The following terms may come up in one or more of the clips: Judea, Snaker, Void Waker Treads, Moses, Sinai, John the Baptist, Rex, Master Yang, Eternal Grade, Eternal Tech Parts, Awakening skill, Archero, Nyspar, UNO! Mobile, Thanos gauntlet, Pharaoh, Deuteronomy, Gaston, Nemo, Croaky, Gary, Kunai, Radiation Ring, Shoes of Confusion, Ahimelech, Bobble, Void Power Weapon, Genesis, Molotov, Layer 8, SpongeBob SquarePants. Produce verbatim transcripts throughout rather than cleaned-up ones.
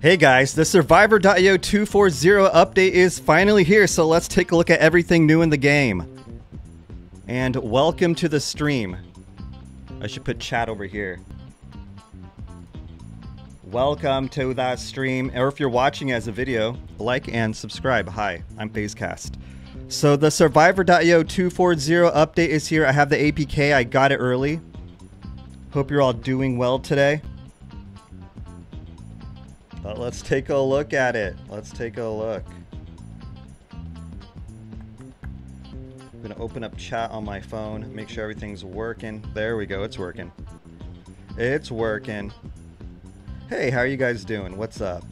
Hey guys, the Survivor dot i o two forty update is finally here, so let's take a look at everything new in the game. And welcome to the stream. I should put chat over here. Welcome to that stream, or if you're watching as a video, like and subscribe. Hi, I'm Phasecast. So the Survivor dot i o two forty update is here. I have the A P K, I got it early. Hope you're all doing well today. But let's take a look at it. Let's take a look. I'm gonna open up chat on my phone, make sure everything's working. There we go, it's working. It's working. Hey, how are you guys doing? What's up?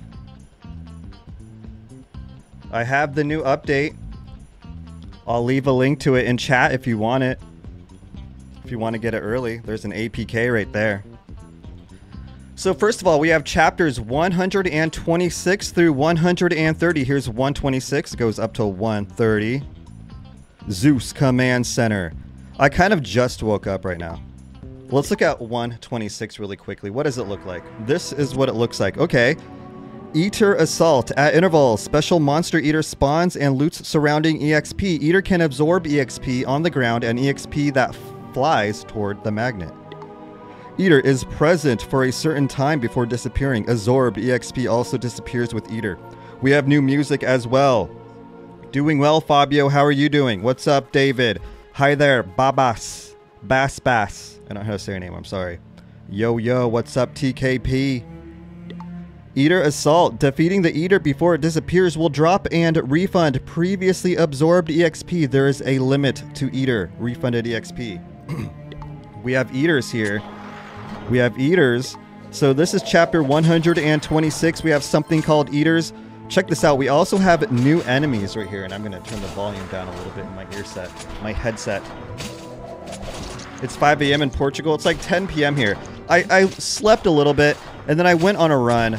I have the new update. I'll leave a link to it in chat if you want it. If you want to get it early, there's an A P K right there. So first of all, we have chapters one hundred twenty-six through one hundred thirty. Here's one twenty-six, it goes up to one thirty. Zeus Command Center. I kind of just woke up right now. Let's look at one twenty-six really quickly. What does it look like? This is what it looks like. Okay. Eater Assault. At intervals, special monster eater spawns and loots surrounding E X P. Eater can absorb E X P on the ground and E X P that flies toward the magnet. Eater is present for a certain time before disappearing. Absorbed E X P also disappears with Eater. We have new music as well. Doing well, Fabio. How are you doing? What's up, David? Hi there, Babas. Bass Bass. I don't know how to say your name. I'm sorry. Yo, yo. What's up, T K P? Eater Assault. Defeating the Eater before it disappears will drop and refund previously absorbed E X P. There is a limit to Eater. Refunded E X P. We have Eaters here. We have Eaters. So this is chapter one hundred twenty-six. We have something called Eaters. Check this out. We also have new enemies right here. And I'm going to turn the volume down a little bit in my ear set, my headset. It's five a m in Portugal. It's like ten p m here. I, I slept a little bit, and then I went on a run.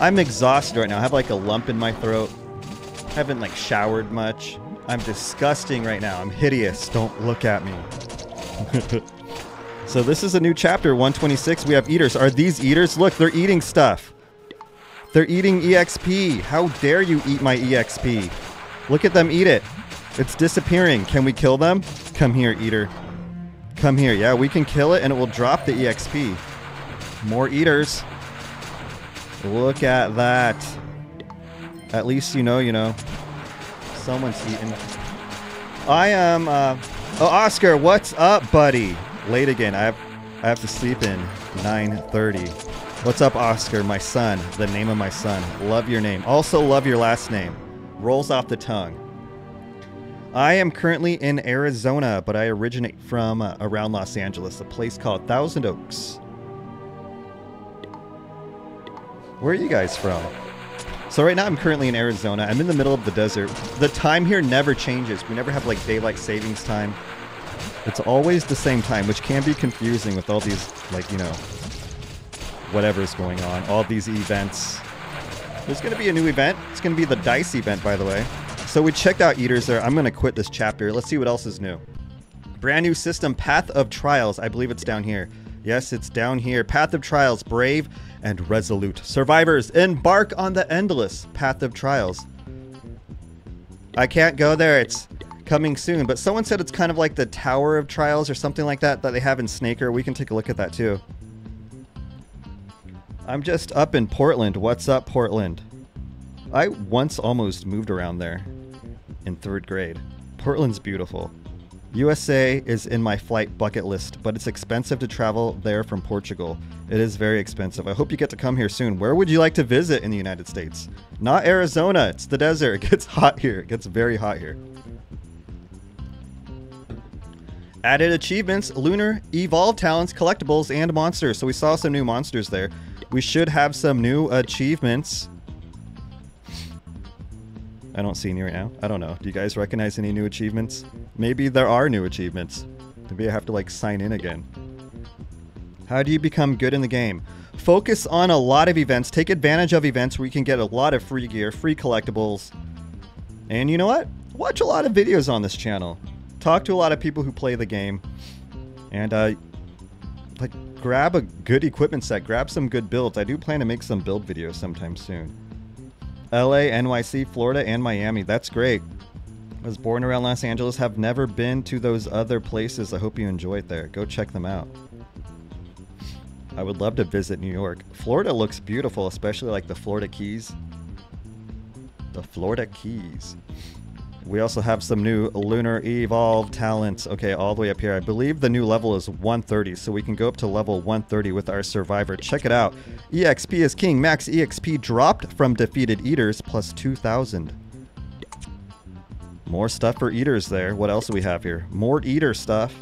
I'm exhausted right now. I have like a lump in my throat. I haven't like showered much. I'm disgusting right now. I'm hideous. Don't look at me. So this is a new chapter, one twenty-six. We have Eaters. Are these Eaters? Look, they're eating stuff. They're eating E X P. How dare you eat my E X P? Look at them eat it. It's disappearing. Can we kill them? Come here, Eater. Come here. Yeah, we can kill it and it will drop the E X P. More Eaters. Look at that. At least you know, you know. Someone's eating. I am, uh... Oh, Oscar, what's up, buddy? Late again. I have I have to sleep in nine thirty. What's up, Oscar? My son. The name of my son. Love your name. Also love your last name. Rolls off the tongue. I am currently in Arizona, but I originate from uh, around Los Angeles, a place called Thousand Oaks. Where are you guys from? So right now I'm currently in Arizona. I'm in the middle of the desert. The time here never changes. We never have like daylight savings time. It's always the same time, which can be confusing with all these, like, you know, whatever's going on, all these events. There's going to be a new event. It's going to be the Dice event, by the way. So we checked out Eaters there. I'm going to quit this chapter. Let's see what else is new. Brand new system, Path of Trials. I believe it's down here. Yes, it's down here. Path of Trials, brave and resolute. Survivors, embark on the endless Path of Trials. I can't go there. It's coming soon, but someone said it's kind of like the Tower of Trials or something like that that they have in Snaker. We can take a look at that too. I'm just up in Portland. What's up, Portland? I once almost moved around there in third grade. Portland's beautiful. U S A is in my flight bucket list, but it's expensive to travel there from Portugal. It is very expensive. I hope you get to come here soon. Where would you like to visit in the United States? Not Arizona. It's the desert. It gets hot here. It gets very hot here. Added achievements, lunar, evolved talents, collectibles, and monsters. So we saw some new monsters there. We should have some new achievements. I don't see any right now. I don't know. Do you guys recognize any new achievements? Maybe there are new achievements. Maybe I have to like sign in again. How do you become good in the game? Focus on a lot of events. Take advantage of events where you can get a lot of free gear, free collectibles. And you know what? Watch a lot of videos on this channel. Talk to a lot of people who play the game, and uh, like grab a good equipment set, grab some good builds. I do plan to make some build videos sometime soon. L A, N Y C, Florida, and Miami. That's great. I was born around Los Angeles, have never been to those other places. I hope you enjoyed there. Go check them out. I would love to visit New York. Florida looks beautiful, especially like the Florida Keys. The Florida Keys. We also have some new Lunar Evolve talents. Okay, all the way up here. I believe the new level is one thirty, so we can go up to level one thirty with our Survivor. Check it out. E X P is king. Max E X P dropped from defeated Eaters, plus two thousand. More stuff for Eaters there. What else do we have here? More Eater stuff.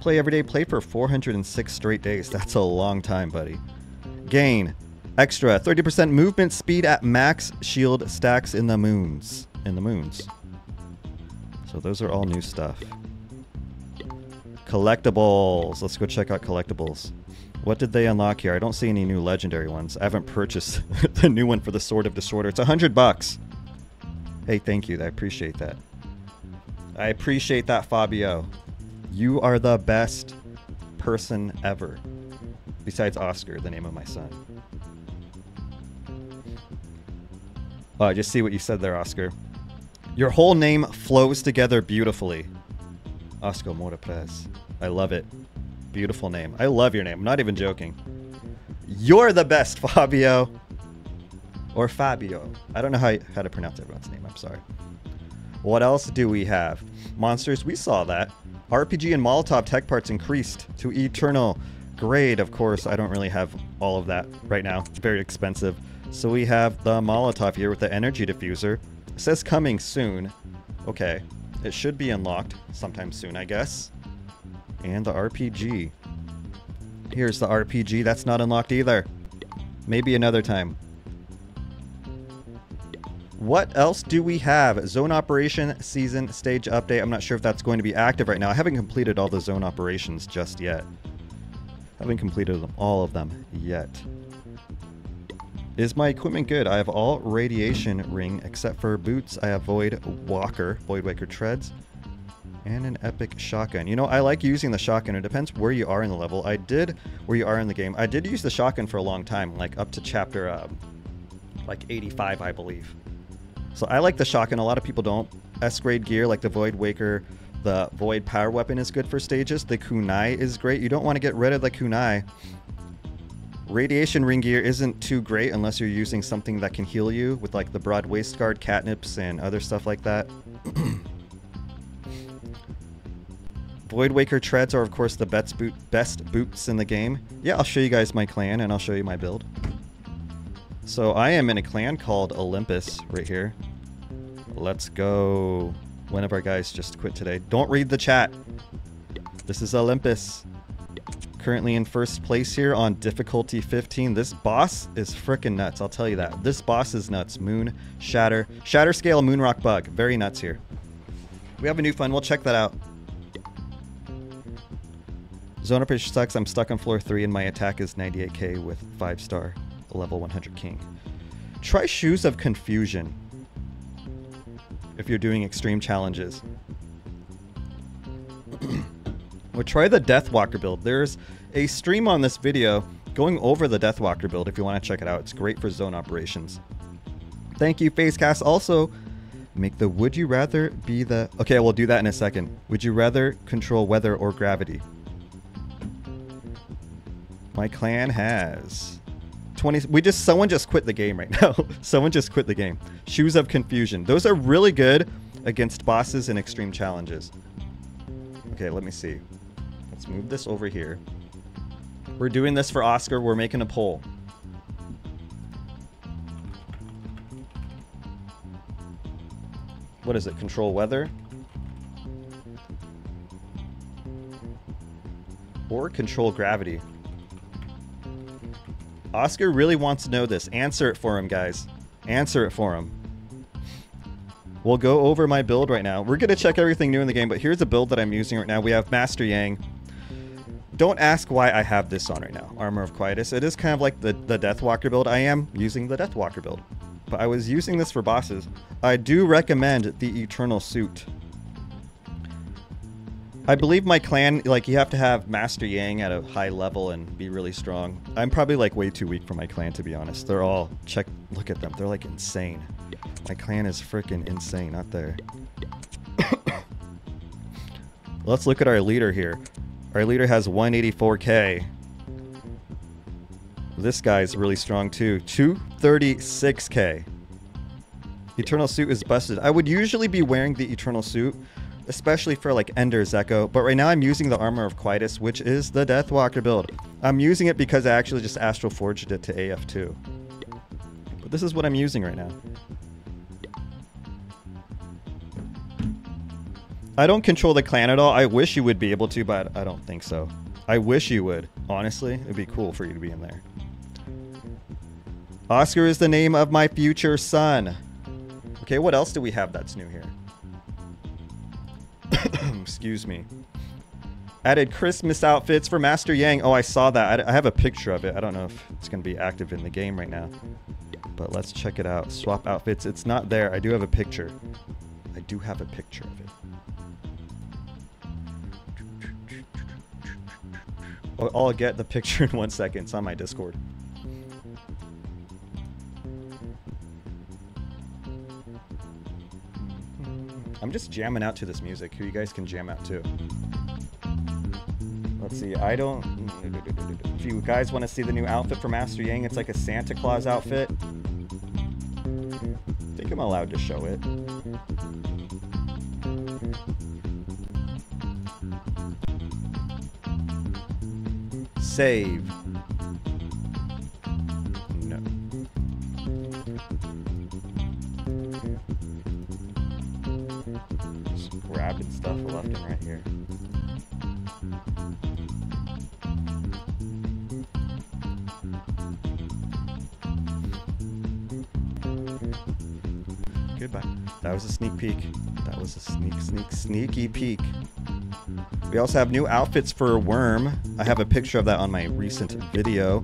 Play every day. Play for four hundred six straight days. That's a long time, buddy. Gain. Extra. thirty percent movement speed at max. Shield stacks in the moons. In the moons. So those are all new stuff. Collectibles. Let's go check out collectibles. What did they unlock here? I don't see any new legendary ones. I haven't purchased the new one for the Sword of Disorder. It's one hundred bucks. Hey, thank you. I appreciate that. I appreciate that, Fabio. You are the best person ever. Besides Oscar, the name of my son. Oh, just see what you said there, Oscar. Your whole name flows together beautifully. Oscar Morapres. I love it. Beautiful name. I love your name. I'm not even joking. You're the best, Fabio. Or Fabio. I don't know how, how to pronounce everyone's name. I'm sorry. What else do we have? Monsters, we saw that. R P G and Molotov tech parts increased to Eternal Grade. Of course, I don't really have all of that right now. It's very expensive. So we have the Molotov here with the energy diffuser. It says coming soon. Okay. It should be unlocked sometime soon, I guess. And the R P G. Here's the R P G. That's not unlocked either. Maybe another time. What else do we have? Zone Operation Season Stage Update. I'm not sure if that's going to be active right now. I haven't completed all the zone operations just yet. I haven't completed them, all of them yet. Is my equipment good? I have all radiation ring except for boots. I have Void Waker, Void Waker Treads, and an epic shotgun. You know, I like using the shotgun. It depends where you are in the level. I did, where you are in the game, I did use the shotgun for a long time, like up to chapter uh, like eighty-five, I believe. So I like the shotgun. A lot of people don't. S-grade gear like the Void Waker, the Void Power Weapon is good for stages. The Kunai is great. You don't want to get rid of the Kunai. Radiation ring gear isn't too great unless you're using something that can heal you with like the broad waist guard, catnips, and other stuff like that. Void Waker treads are of course the best, boot, best boots in the game. Yeah, I'll show you guys my clan and I'll show you my build. So I am in a clan called Olympus right here. Let's go. One of our guys just quit today. Don't read the chat. This is Olympus. Currently in first place here on difficulty fifteen. This boss is frickin' nuts. I'll tell you that. This boss is nuts. Moon, Shatter, Shatter Scale, Moonrock Bug. Very nuts here. We have a new fun. We'll check that out. Zone Operation sucks. I'm stuck on floor three and my attack is ninety-eight K with five star. Level one hundred king. Try Shoes of Confusion if you're doing extreme challenges. Or try the Deathwalker build. There's a stream on this video going over the Deathwalker build if you want to check it out. It's great for zone operations. Thank you, Phasecast. Also, make the would you rather be the... Okay, we'll do that in a second. Would you rather control weather or gravity? My clan has... twenty, we just someone just quit the game right now. Someone just quit the game. Shoes of Confusion. Those are really good against bosses and extreme challenges. Okay, let me see. Let's move this over here. We're doing this for Oscar. We're making a poll. What is it? Control weather? Or control gravity? Oscar really wants to know this. Answer it for him, guys. Answer it for him. We'll go over my build right now. We're going to check everything new in the game, but here's a build that I'm using right now. We have Master Yang. Don't ask why I have this on right now. Armor of Quietus. It is kind of like the, the Deathwalker build. I am using the Deathwalker build, but I was using this for bosses. I do recommend the Eternal Suit. I believe my clan, like, you have to have Master Yang at a high level and be really strong. I'm probably, like, way too weak for my clan, to be honest. They're all, check, look at them. They're, like, insane. My clan is freaking insane out there. Let's look at our leader here. Our leader has one eighty-four K. This guy's really strong, too. two thirty-six K. Eternal Suit is busted. I would usually be wearing the Eternal Suit, especially for like Ender's Echo, but right now I'm using the Armor of Quietus, which is the Deathwalker build. I'm using it because I actually just Astral Forged it to A F two. But this is what I'm using right now. I don't control the clan at all. I wish you would be able to, but I don't think so. I wish you would. Honestly, it'd be cool for you to be in there. Oscar is the name of my future son. Okay, what else do we have that's new here? Excuse me. Added Christmas outfits for Master Yang. Oh, I saw that. I, I have a picture of it. I don't know if it's going to be active in the game right now. But let's check it out. Swap outfits. It's not there. I do have a picture. I do have a picture of it. I'll, I'll get the picture in one second. It's on my Discord. I'm just jamming out to this music. Who you guys can jam out to? Let's see. I don't. If you guys want to see the new outfit for Master Yang, it's like a Santa Claus outfit. I think I'm allowed to show it. Save. No. Grabbing stuff left and right here. Goodbye. That was a sneak peek. That was a sneak, sneak, sneaky peek. We also have new outfits for Worm. I have a picture of that on my recent video.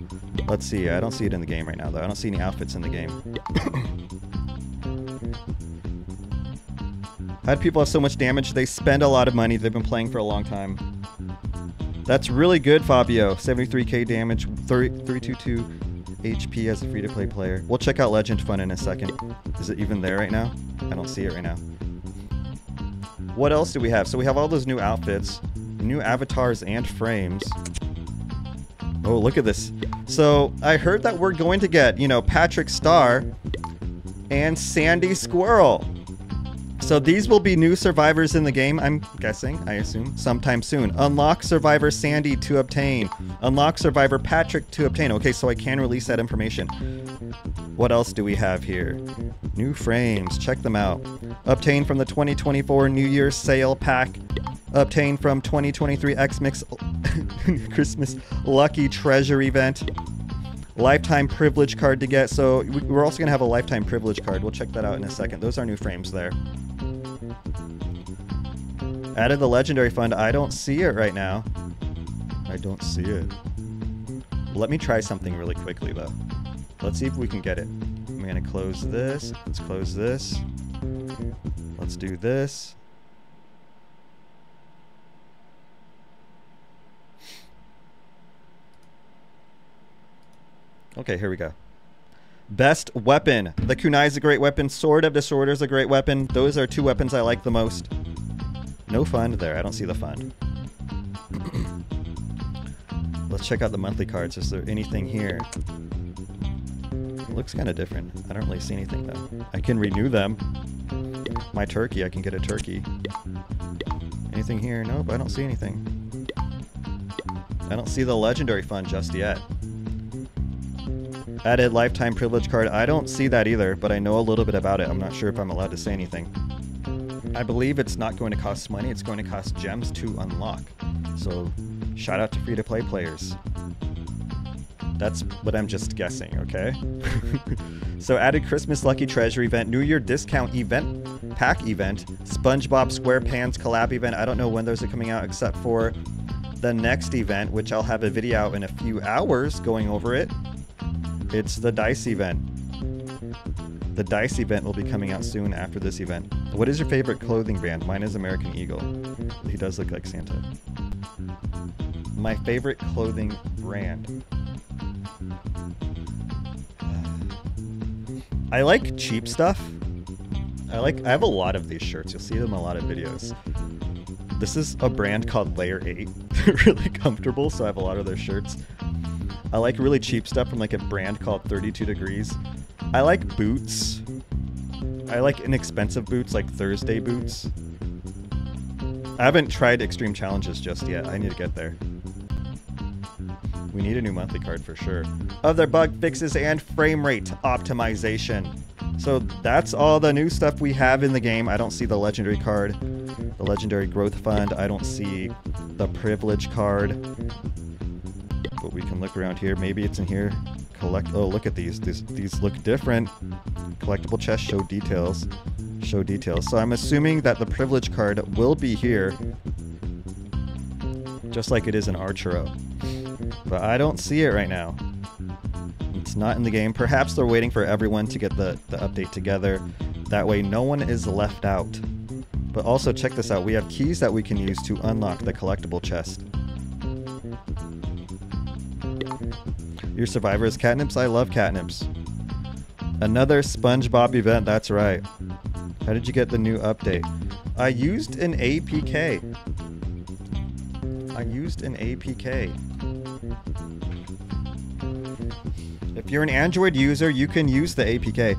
Let's see. I don't see it in the game right now, though. I don't see any outfits in the game. I had people have so much damage, they spend a lot of money, they've been playing for a long time. That's really good, Fabio. seventy-three K damage, three twenty-two H P as a free-to-play player. We'll check out Legend Fun in a second. Is it even there right now? I don't see it right now. What else do we have? So we have all those new outfits, new avatars and frames. Oh, look at this. So I heard that we're going to get, you know, Patrick Star and Sandy Squirrel. So these will be new survivors in the game, I'm guessing, I assume, sometime soon. Unlock Survivor Sandy to obtain. Unlock Survivor Patrick to obtain. Okay, so I can release that information. What else do we have here? New frames, check them out. Obtain from the twenty twenty-four New Year's Sale Pack. Obtain from twenty twenty-three X M I X Christmas Lucky Treasure Event. Lifetime privilege card to get. So we're also going to have a lifetime privilege card. We'll check that out in a second. Those are new frames there. Added the legendary fund. I don't see it right now. I don't see it. Let me try something really quickly though. Let's see if we can get it. I'm going to close this. Let's close this. Let's do this. Okay, here we go. Best weapon. The Kunai is a great weapon. Sword of Disorder is a great weapon. Those are two weapons I like the most. No fund there. I don't see the fund. Let's check out the monthly cards. Is there anything here? It looks kind of different. I don't really see anything though. I can renew them. My turkey. I can get a turkey. Anything here? Nope. I don't see anything. I don't see the legendary fund just yet. Added lifetime privilege card. I don't see that either, but I know a little bit about it. I'm not sure if I'm allowed to say anything. I believe it's not going to cost money. It's going to cost gems to unlock. So shout out to free-to-play players. That's what I'm just guessing, okay? So added Christmas Lucky Treasure event, New Year discount event, pack event, SpongeBob SquarePants collab event. I don't know when those are coming out except for the next event, which I'll have a video out in a few hours going over it. It's the dice event. The Dice event will be coming out soon after this event. What is your favorite clothing brand? Mine is American Eagle. He does look like Santa. My favorite clothing brand. I like cheap stuff. I like, I have a lot of these shirts. You'll see them in a lot of videos. This is a brand called Layer eight. They're really comfortable, so I have a lot of their shirts. I like really cheap stuff from like a brand called thirty-two degrees. I like boots. I like inexpensive boots, like Thursday boots. I haven't tried Extreme Challenges just yet. I need to get there. We need a new monthly card for sure. Other bug fixes and frame rate optimization. So that's all the new stuff we have in the game. I don't see the legendary card, the legendary growth fund. I don't see the privilege card, but we can look around here. Maybe it's in here. Collect, oh, look at these. These, these look different. Collectible chest, show details, show details. So I'm assuming that the privilege card will be here, just like it is in Archero, but I don't see it right now. It's not in the game. Perhaps they're waiting for everyone to get the, the update together. That way no one is left out. But also check this out. We have keys that we can use to unlock the collectible chest. Your survivor is catnips. I love catnips. Another SpongeBob event. That's right. How did you get the new update? I used an A P K. I used an A P K. If you're an Android user, you can use the A P K.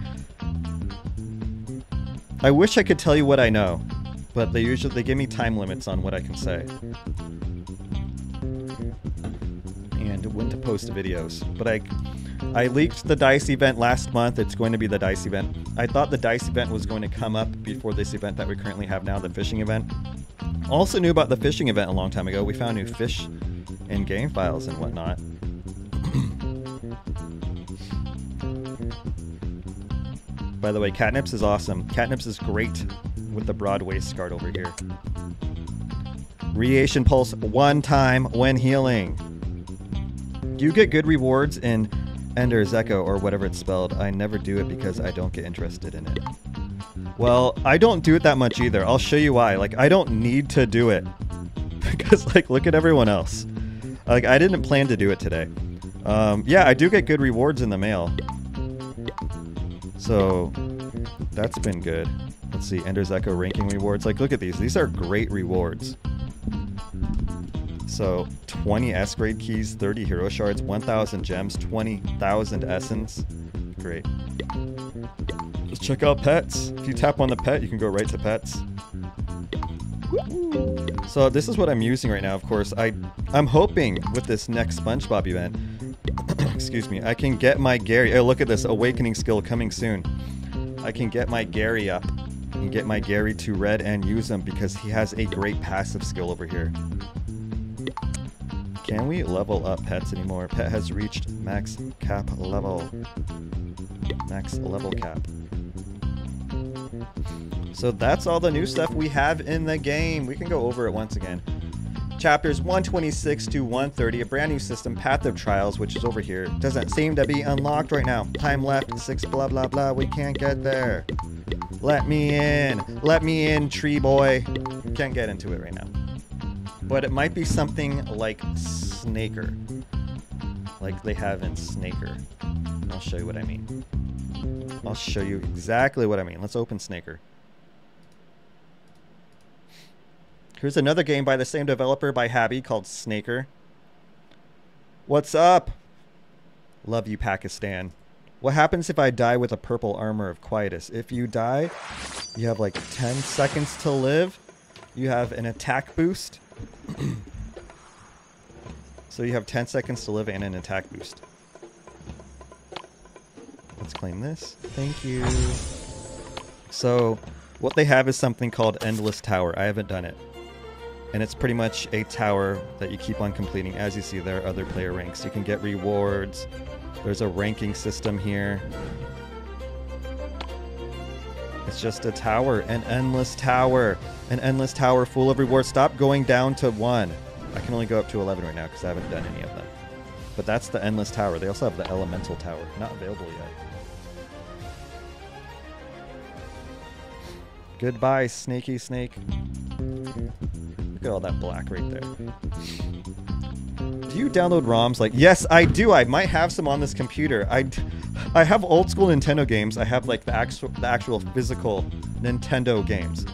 I wish I could tell you what I know, but they usually they give me time limits on what I can say. And when to post videos. But I I leaked the DICE event last month. It's going to be the DICE event. I thought the DICE event was going to come up before this event that we currently have now, the fishing event. Also knew about the fishing event a long time ago. We found new fish and game files and whatnot. By the way, catnips is awesome. Catnips is great with the broad waist guard over here. Radiation pulse one time when healing. You get good rewards in Ender's Echo or whatever it's spelled. I never do it because I don't get interested in it. Well, I don't do it that much either. I'll show you why. Like, I don't need to do it because, like, look at everyone else. Like, I didn't plan to do it today. Um, yeah, I do get good rewards in the mail. So that's been good. Let's see, Ender's Echo ranking rewards. Like, look at these. These are great rewards. So twenty S-grade keys, thirty hero shards, one thousand gems, twenty thousand essence. Great. Let's check out pets. If you tap on the pet, you can go right to pets. So this is what I'm using right now, of course. I, I'm hoping with this next SpongeBob event, excuse me, I can get my Gary. Oh, look at this awakening skill coming soon. I can get my Gary up and get my Gary to red and use him because he has a great passive skill over here. Can we level up pets anymore? Pet has reached max cap level. Max level cap. So that's all the new stuff we have in the game. We can go over it once again. Chapters one twenty-six to one thirty, a brand new system, Path of Trials, which is over here. Doesn't seem to be unlocked right now. Time left, six blah blah blah, we can't get there. Let me in, let me in, tree boy. Can't get into it right now. But it might be something like Snaker. Like they have in Snaker. I'll show you what I mean. I'll show you exactly what I mean. Let's open Snaker. Here's another game by the same developer, by Habby, called Snaker. What's up? Love you, Pakistan. What happens if I die with a purple armor of Quietus? If you die, you have like ten seconds to live. You have an attack boost. So you have ten seconds to live and an attack boost. Let's claim this. Thank you. So what they have is something called Endless Tower. I haven't done it. And it's pretty much a tower that you keep on completing. As you see, there are other player ranks. You can get rewards. There's a ranking system here. It's just a tower, an endless tower, an endless tower full of rewards. Stop going down to one. I can only go up to eleven right now because I haven't done any of them. But that's the endless tower. They also have the elemental tower. Not available yet. Goodbye, snaky snake. Look at all that black right there. Do you download ROMs? Like, yes, I do. I might have some on this computer. I, I have old school Nintendo games. I have like the actual, the actual physical Nintendo games.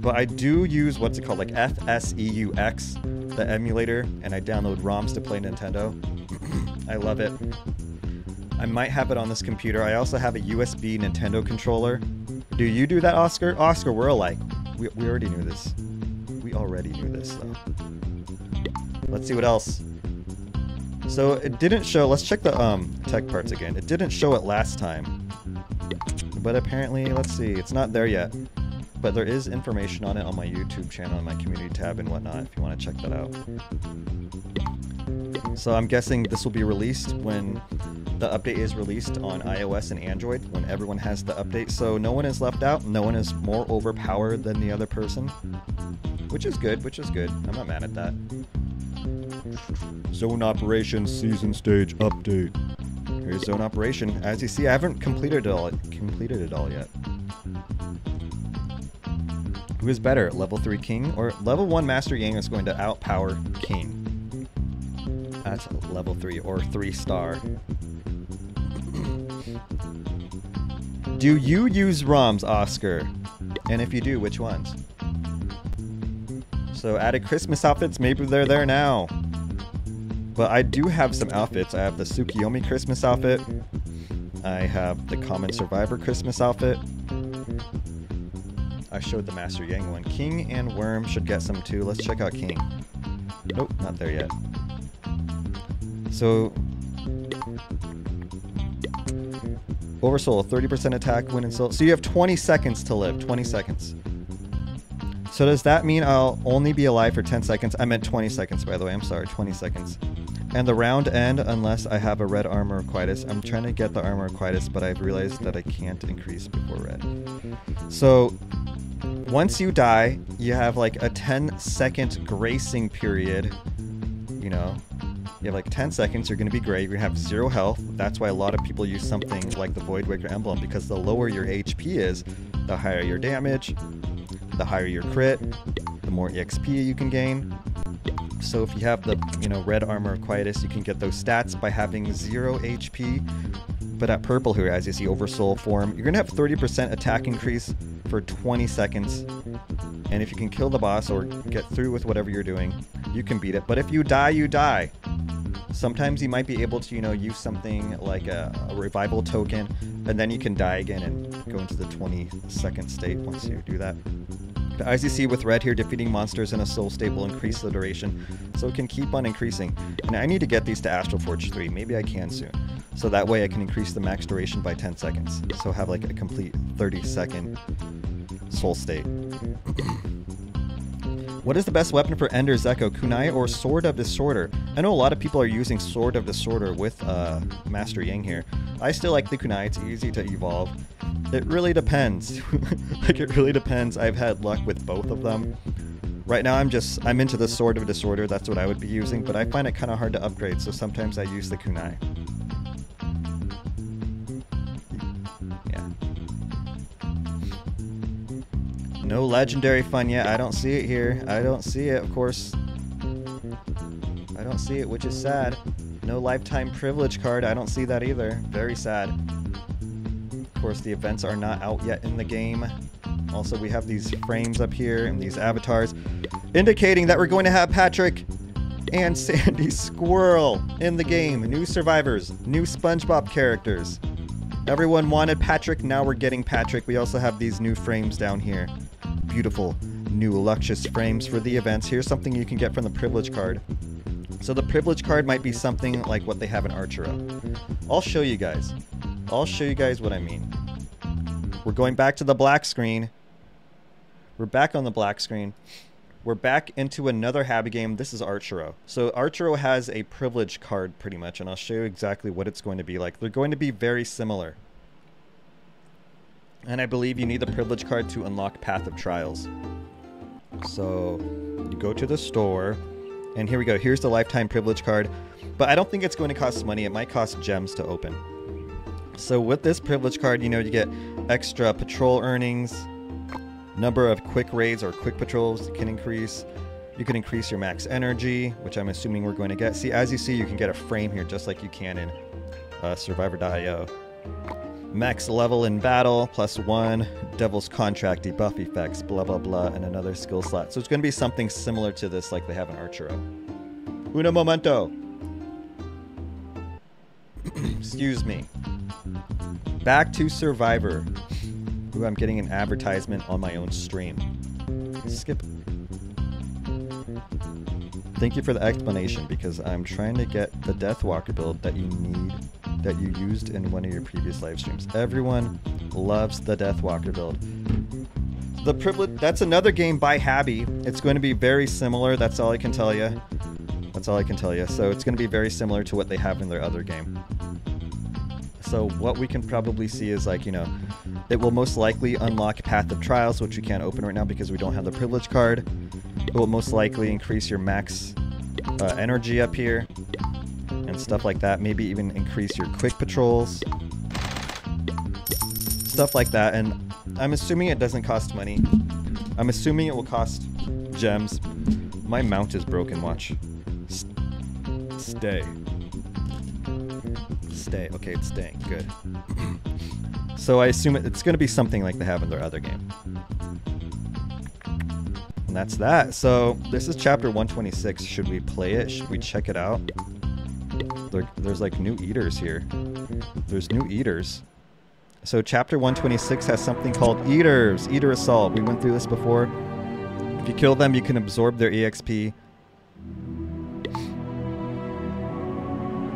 But I do use, what's it called, like F S E U X, the emulator, and I download ROMs to play Nintendo. I love it. I might have it on this computer. I also have a U S B Nintendo controller. Do you do that, Oscar? Oscar, we're alike. We, we already knew this. We already knew this, though. Let's see what else. So it didn't show... Let's check the um, tech parts again. It didn't show it last time. But apparently, let's see, it's not there yet. But there is information on it on my YouTube channel and my community tab and whatnot, if you want to check that out. So I'm guessing this will be released when the update is released on iOS and Android, when everyone has the update. So no one is left out, no one is more overpowered than the other person. Which is good, which is good. I'm not mad at that. Zone Operation Season Stage Update. Here's Zone Operation. As you see, I haven't completed it all, completed it all yet. Who is better, level three King or level one Master Yang is going to outpower King? That's level three or three star. Do you use ROMs, Oscar? And if you do, which ones? So added Christmas outfits, maybe they're there now. But I do have some outfits. I have the Tsukuyomi Christmas outfit. I have the Common Survivor Christmas outfit. I showed the Master Yang one. King and Worm should get some too. Let's check out King. Nope, not there yet. So... Oversoul, thirty percent attack, win, and soul. So you have twenty seconds to live. twenty seconds. So does that mean I'll only be alive for ten seconds? I meant twenty seconds, by the way. I'm sorry, twenty seconds. And the round end, unless I have a red Armor of Quietus. I'm trying to get the Armor of Quietus, but I've realized that I can't increase before red. So... Once you die, you have like a ten second gracing period. You know, you have like ten seconds, you're going to be gray, you have zero health. That's why a lot of people use something like the Void Waker emblem, because the lower your H P is, the higher your damage, the higher your crit, the more E X P you can gain. So if you have the, you know, red Armor of Quietus, you can get those stats by having zero H P. But at purple here, as you see, Oversoul form, you're going to have thirty percent attack increase for twenty seconds, and if you can kill the boss or get through with whatever you're doing, you can beat it. But if you die, you die. Sometimes you might be able to, you know, use something like a, a revival token, and then you can die again and go into the twenty second state once you do that. The I C C with red here, defeating monsters in a soul state will increase the duration, so it can keep on increasing. And I need to get these to Astral Forge three, maybe I can soon. So that way I can increase the max duration by ten seconds. So have like a complete thirty second soul state. What is the best weapon for Ender's Echo, Kunai or Sword of Disorder? I know a lot of people are using Sword of Disorder with uh, Master Yang here. I still like the Kunai, it's easy to evolve. It really depends. Like, it really depends. I've had luck with both of them. Right now I'm just, I'm into the Sword of Disorder, that's what I would be using, but I find it kind of hard to upgrade, so sometimes I use the Kunai. No legendary fun yet. I don't see it here. I don't see it, of course. I don't see it, which is sad. No lifetime privilege card. I don't see that either. Very sad. Of course, the events are not out yet in the game. Also, we have these frames up here and these avatars indicating that we're going to have Patrick and Sandy Squirrel in the game. New survivors, new SpongeBob characters. Everyone wanted Patrick, now we're getting Patrick. We also have these new frames down here. Beautiful, new, luxurious frames for the events. Here's something you can get from the privilege card. So the privilege card might be something like what they have in Archero. I'll show you guys. I'll show you guys what I mean. We're going back to the black screen. We're back on the black screen. We're back into another Habby game. This is Archero. So Archero has a privilege card pretty much, and I'll show you exactly what it's going to be like. They're going to be very similar. And I believe you need the privilege card to unlock Path of Trials. So you go to the store, and here we go. Here's the lifetime privilege card. But I don't think it's going to cost money. It might cost gems to open. So with this privilege card, you know, you get extra patrol earnings, Number of quick raids or quick patrols can increase. You can increase your max energy, which I'm assuming we're going to get. See, as you see, you can get a frame here just like you can in uh, Survivor dot i o. Max level in battle, plus one, Devil's Contract, debuff effects, blah, blah, blah, and another skill slot. So it's going to be something similar to this like they have in Archero. Uno momento. Excuse me. Back to Survivor. Ooh, I'm getting an advertisement on my own stream. Skip. Thank you for the explanation, because I'm trying to get the Deathwalker build that you need, that you used in one of your previous live streams. Everyone loves the Deathwalker build. The Privilege, that's another game by Habby. It's going to be very similar, that's all I can tell you. That's all I can tell you. So it's going to be very similar to what they have in their other game. So what we can probably see is, like, you know, it will most likely unlock Path of Trials, which we can't open right now because we don't have the Privilege card. It will most likely increase your max uh, energy up here and stuff like that. Maybe even increase your quick patrols, stuff like that. And I'm assuming it doesn't cost money. I'm assuming it will cost gems. My mount is broken, watch. Stay. Stay. Okay, it's staying. Good. So I assume it, it's going to be something like they have in their other game. And that's that. So this is chapter one twenty-six. Should we play it? Should we check it out? There, there's like new eaters here. There's new eaters. So chapter one twenty-six has something called eaters. Eater Assault. We went through this before. If you kill them, you can absorb their E X P.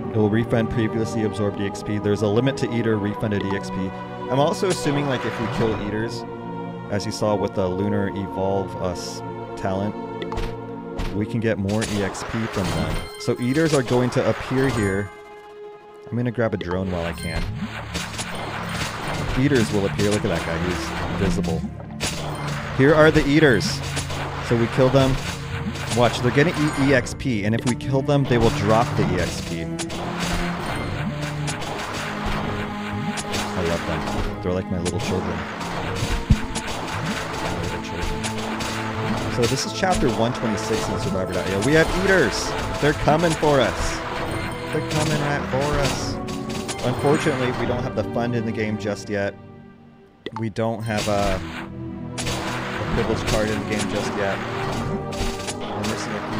It will refund previously absorbed E X P. There's a limit to eater refunded E X P. I'm also assuming, like, if we kill eaters, as you saw with the Lunar Evolve Us talent, we can get more E X P from them. So eaters are going to appear here. I'm going to grab a drone while I can. Eaters will appear. Look at that guy. He's visible. Here are the eaters. So we kill them. Watch, they're going to eat E X P, and if we kill them, they will drop the E X P. I love them. They're like my little children. My little children. So this is chapter one twenty-six in Survivor dot i o. We have eaters! They're coming for us! They're coming right for us! Unfortunately, we don't have the fund in the game just yet. We don't have a, a privilege card in the game just yet.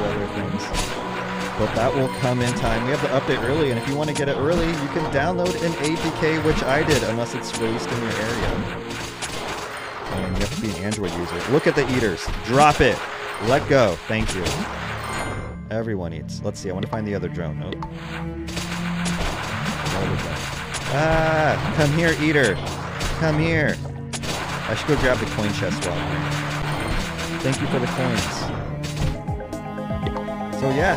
Other things, but that will come in time. We have the update early, and if you want to get it early, you can download an A P K, which I did, unless it's released in your area. And you have to be an Android user. Look at the eaters. Drop it. Let go. Thank you. Everyone eats. Let's see. I want to find the other drone. Nope. Ah, come here, eater. Come here. I should go grab the coin chest while I'm here. Thank you for the coins. So yeah,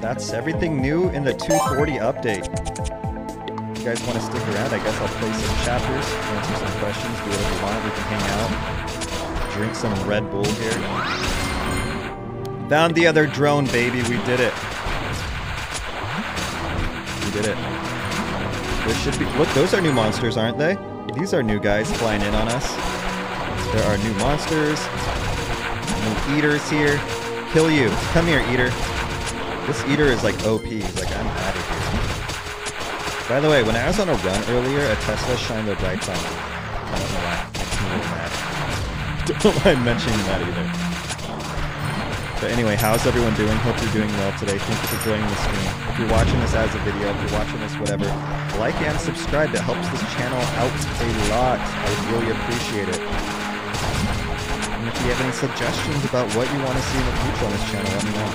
that's everything new in the two forty update. If you guys want to stick around, I guess I'll play some chapters, answer some questions, do whatever you want. We can hang out, drink some Red Bull here. Found the other drone, baby. We did it. We did it. There should be... Look, those are new monsters, aren't they? These are new guys flying in on us. There are new monsters, new eaters here. Kill you. Come here, eater. This eater is like O P. He's like, I'm out of here. By the way, when I was on a run earlier, a Tesla shined their brights on me. I don't know why. I'm really mad. Don't mind mentioning that either. But anyway, how's everyone doing? Hope you're doing well today. Thank you for joining the stream. If you're watching this as a video, if you're watching this whatever, like and subscribe. That helps this channel out a lot. I would really appreciate it. And if you have any suggestions about what you want to see in the future on this channel, let me know.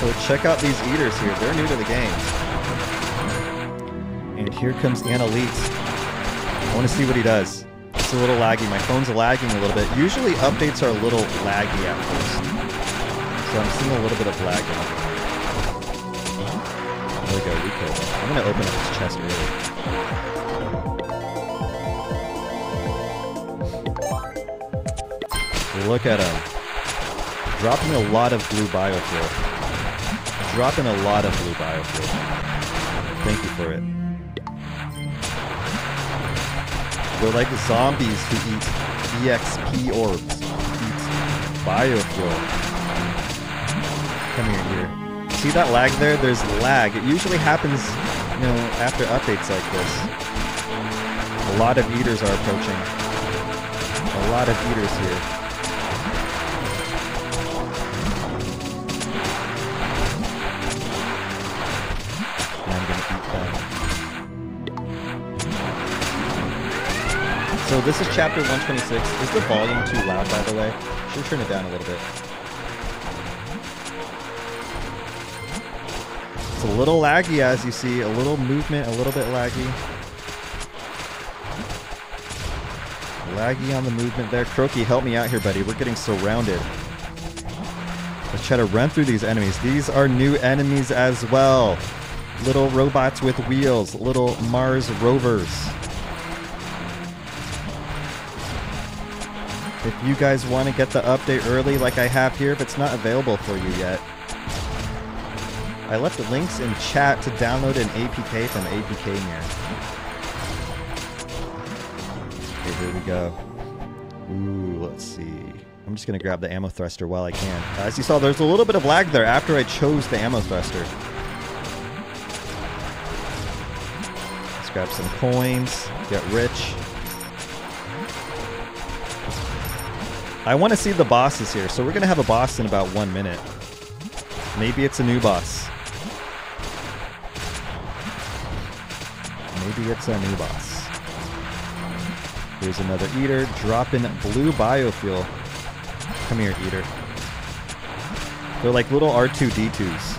So check out these eaters here. They're new to the game. And here comes Annalise. I want to see what he does. It's a little laggy. My phone's lagging a little bit. Usually updates are a little laggy at first. So I'm seeing a little bit of lag now. There we go. We killed him. I'm going to open up his chest early. Look at him. Dropping a lot of blue biofuel. Dropping a lot of blue biofuel. Thank you for it. They're like zombies who eat E X P orbs, eat biofuel. Come here, here. See that lag there? There's lag. It usually happens, you know, after updates like this. A lot of eaters are approaching. A lot of eaters here. So this is chapter one twenty-six. Is the volume too loud, by the way? Should turn it down a little bit. It's a little laggy, as you see. A little movement, a little bit laggy. Laggy on the movement there. Croaky, help me out here, buddy. We're getting surrounded. Let's try to run through these enemies. These are new enemies as well. Little robots with wheels. Little Mars rovers. If you guys want to get the update early like I have here, if it's not available for you yet, I left the links in chat to download an A P K from APKNear. Okay, here we go. Ooh, let's see. I'm just going to grab the ammo thruster while I can. As you saw, there's a little bit of lag there after I chose the ammo thruster. Let's grab some coins, get rich. I want to see the bosses here, so we're going to have a boss in about one minute. Maybe it's a new boss. Maybe it's a new boss. Here's another eater dropping blue biofuel. Come here, eater. They're like little R two D twos.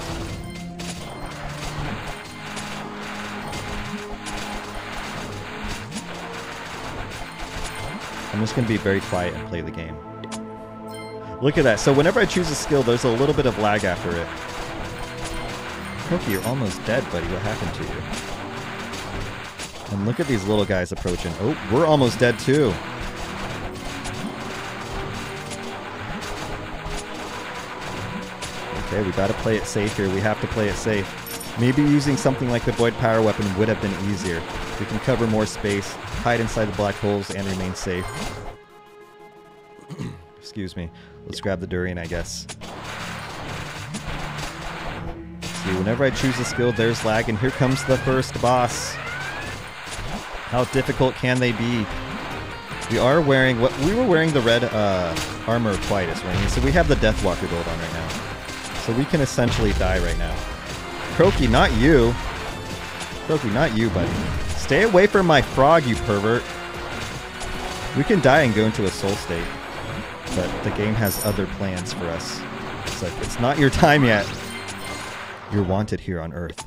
I'm just going to be very quiet and play the game. Look at that. So whenever I choose a skill, there's a little bit of lag after it. Croaky, you're almost dead, buddy. What happened to you? And look at these little guys approaching. Oh, we're almost dead too. Okay, we got to play it safe here. We have to play it safe. Maybe using something like the Void Power Weapon would have been easier. We can cover more space, hide inside the black holes, and remain safe. Excuse me. Let's grab the durian, I guess. See, whenever I choose a skill, there's lag, and here comes the first boss. How difficult can they be? We are wearing what we were wearing the red uh, Armor of Quietus, right? So we have the Deathwalker gold on right now. So we can essentially die right now. Croaky, not you. Croaky, not you, buddy. Stay away from my frog, you pervert. We can die and go into a soul state, but the game has other plans for us. It's like, it's not your time yet. You're wanted here on Earth.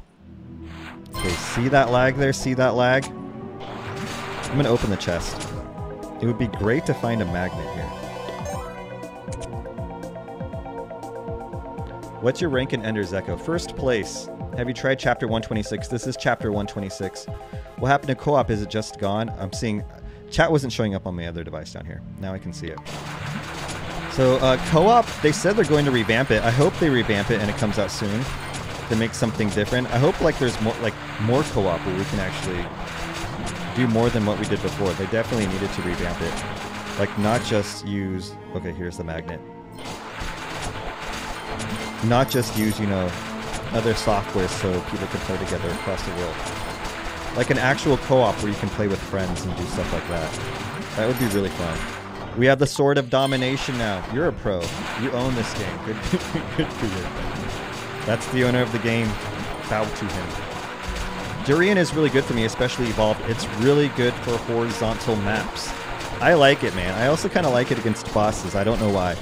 Okay, see that lag there? See that lag? I'm going to open the chest. It would be great to find a magnet here. What's your rank in Ender's Echo? First place. Have you tried chapter one twenty-six? This is chapter one twenty-six. What happened to co-op? Is it just gone? I'm seeing... Chat wasn't showing up on my other device down here. Now I can see it. So uh, co-op, they said they're going to revamp it. I hope they revamp it and it comes out soon to make something different. I hope like there's more like more co-op where we can actually do more than what we did before. They definitely needed to revamp it. Like not just use... Okay, here's the magnet. Not just use, you know... other software so people can play together across the world. Like an actual co-op where you can play with friends and do stuff like that. That would be really fun. We have the Sword of Domination now. You're a pro. You own this game. Good, good for you. That's the owner of the game. Bow to him. Durian is really good for me, especially Evolved. It's really good for horizontal maps. I like it, man. I also kind of like it against bosses. I don't know why.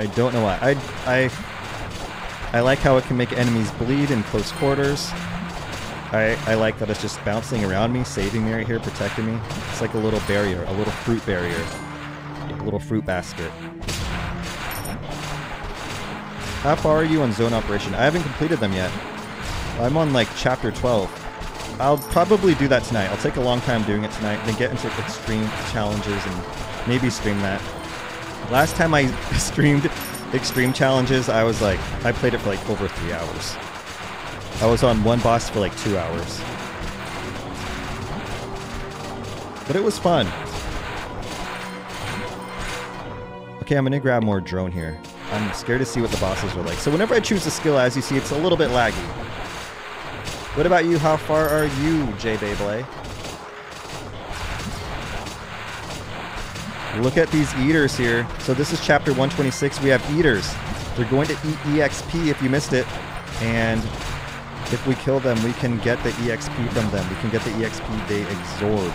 I don't know why. I, I, I like how it can make enemies bleed in close quarters. I, I like that it's just bouncing around me, saving me right here, protecting me. It's like a little barrier, a little fruit barrier. A little fruit basket. How far are you on zone operation? I haven't completed them yet. I'm on like chapter twelve. I'll probably do that tonight. I'll take a long time doing it tonight, then get into extreme challenges and maybe stream that. Last time I streamed Extreme Challenges, I was like, I played it for like over three hours. I was on one boss for like two hours. But it was fun. Okay, I'm going to grab more drone here. I'm scared to see what the bosses are like. So whenever I choose a skill, as you see, it's a little bit laggy. What about you? How far are you, J-Beyblade? Look at these eaters here. So this is chapter one twenty-six. We have eaters. They're going to eat E X P if you missed it. And if we kill them, we can get the E X P from them. We can get the E X P they absorb.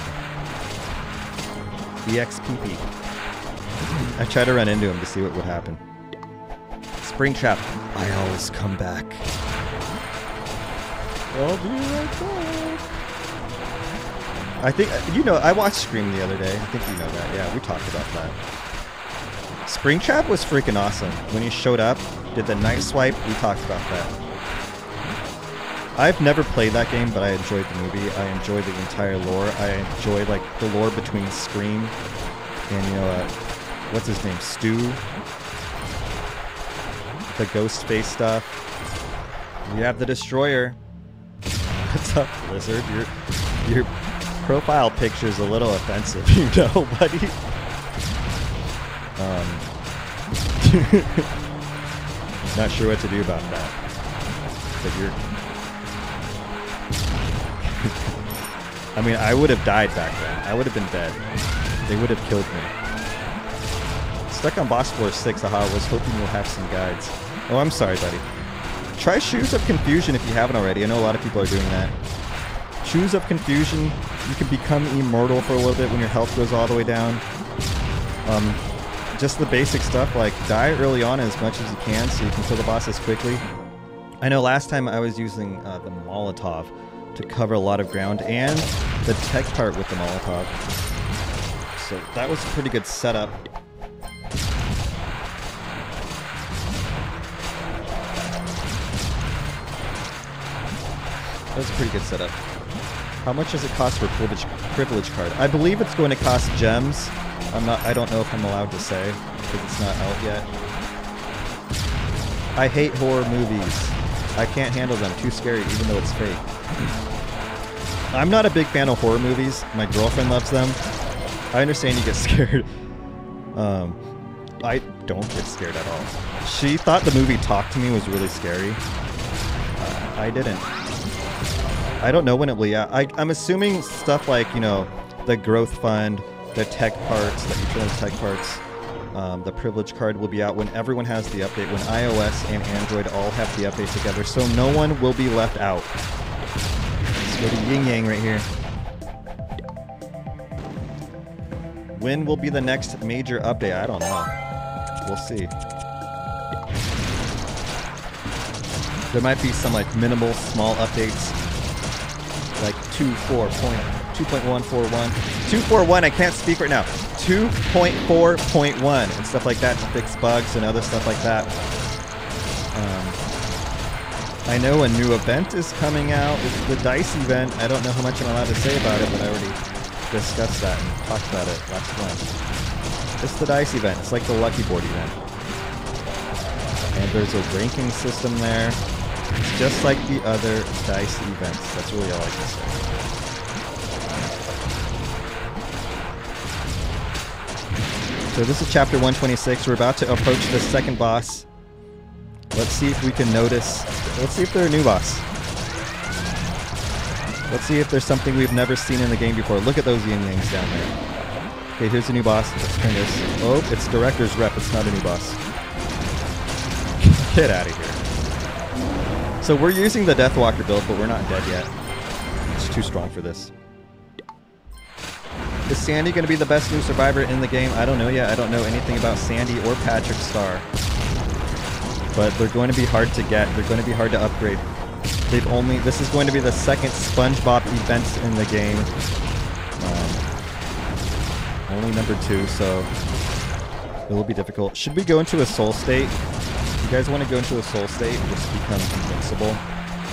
E X P P. I tried to run into him to see what would happen. Springtrap. I always come back. I'll be right back. I think, you know, I watched Scream the other day. I think you know that. Yeah, we talked about that. Springtrap was freaking awesome. When he showed up, did the knife swipe, we talked about that. I've never played that game, but I enjoyed the movie. I enjoyed the entire lore. I enjoyed, like, the lore between Scream and, you know, uh, what's his name? Stu. The ghost face stuff. We have the Destroyer. What's up, Lizard? You're... you're profile picture's a little offensive, you know, buddy. Um, not sure what to do about that. But you're... I mean, I would have died back then. I would have been dead. They would have killed me. Stuck on boss floor six, aha, was hoping you'll have some guides. Oh, I'm sorry, buddy. Try Shoes of Confusion if you haven't already. I know a lot of people are doing that. Shoes of Confusion, you can become immortal for a little bit when your health goes all the way down. Um, just the basic stuff, like die early on as much as you can so you can kill the bosses quickly. I know last time I was using uh, the Molotov to cover a lot of ground and the tech part with the Molotov. So that was a pretty good setup. That was a pretty good setup. How much does it cost for a privilege, privilege card? I believe it's going to cost gems. I'm not, I don't know if I'm allowed to say, because it's not out yet. I hate horror movies. I can't handle them. Too scary, even though it's fake. I'm not a big fan of horror movies. My girlfriend loves them. I understand you get scared. Um, I don't get scared at all. She thought the movie Talk to Me was really scary. Uh, I didn't. I don't know when it will be out. I, I'm assuming stuff like, you know, the growth fund, the tech parts, the eternal tech parts, um, the privilege card will be out when everyone has the update, when iOS and Android all have the update together, so no one will be left out. Let's go to Yin Yang right here. When will be the next major update? I don't know. We'll see. There might be some, like, minimal, small updates. Like two point four point two point one four one. two point four one, I can't speak right now. two point four point one and stuff like that to fix bugs and other stuff like that. Um, I know a new event is coming out. It's the DICE event. I don't know how much I'm allowed to say about it, but I already discussed that and talked about it last month. It's the DICE event. It's like the Lucky Board event. And there's a ranking system there. It's just like the other DICE events. That's really all I can say. So this is chapter one twenty-six. We're about to approach the second boss. Let's see if we can notice. Let's see if they're a new boss. Let's see if there's something we've never seen in the game before. Look at those Yin Yangs down there. Okay, here's a new boss. Let's turn this. Oh, it's Director's Rep. It's not a new boss. Get out of here. So we're using the Deathwalker build, but we're not dead yet. It's too strong for this. Is Sandy going to be the best new survivor in the game? I don't know yet. I don't know anything about Sandy or Patrick Star. But they're going to be hard to get. They're going to be hard to upgrade. They've only... This is going to be the second SpongeBob event in the game. Um, only number two, so... it will be difficult. Should we go into a soul state? You guys want to go into a soul state and just become invincible?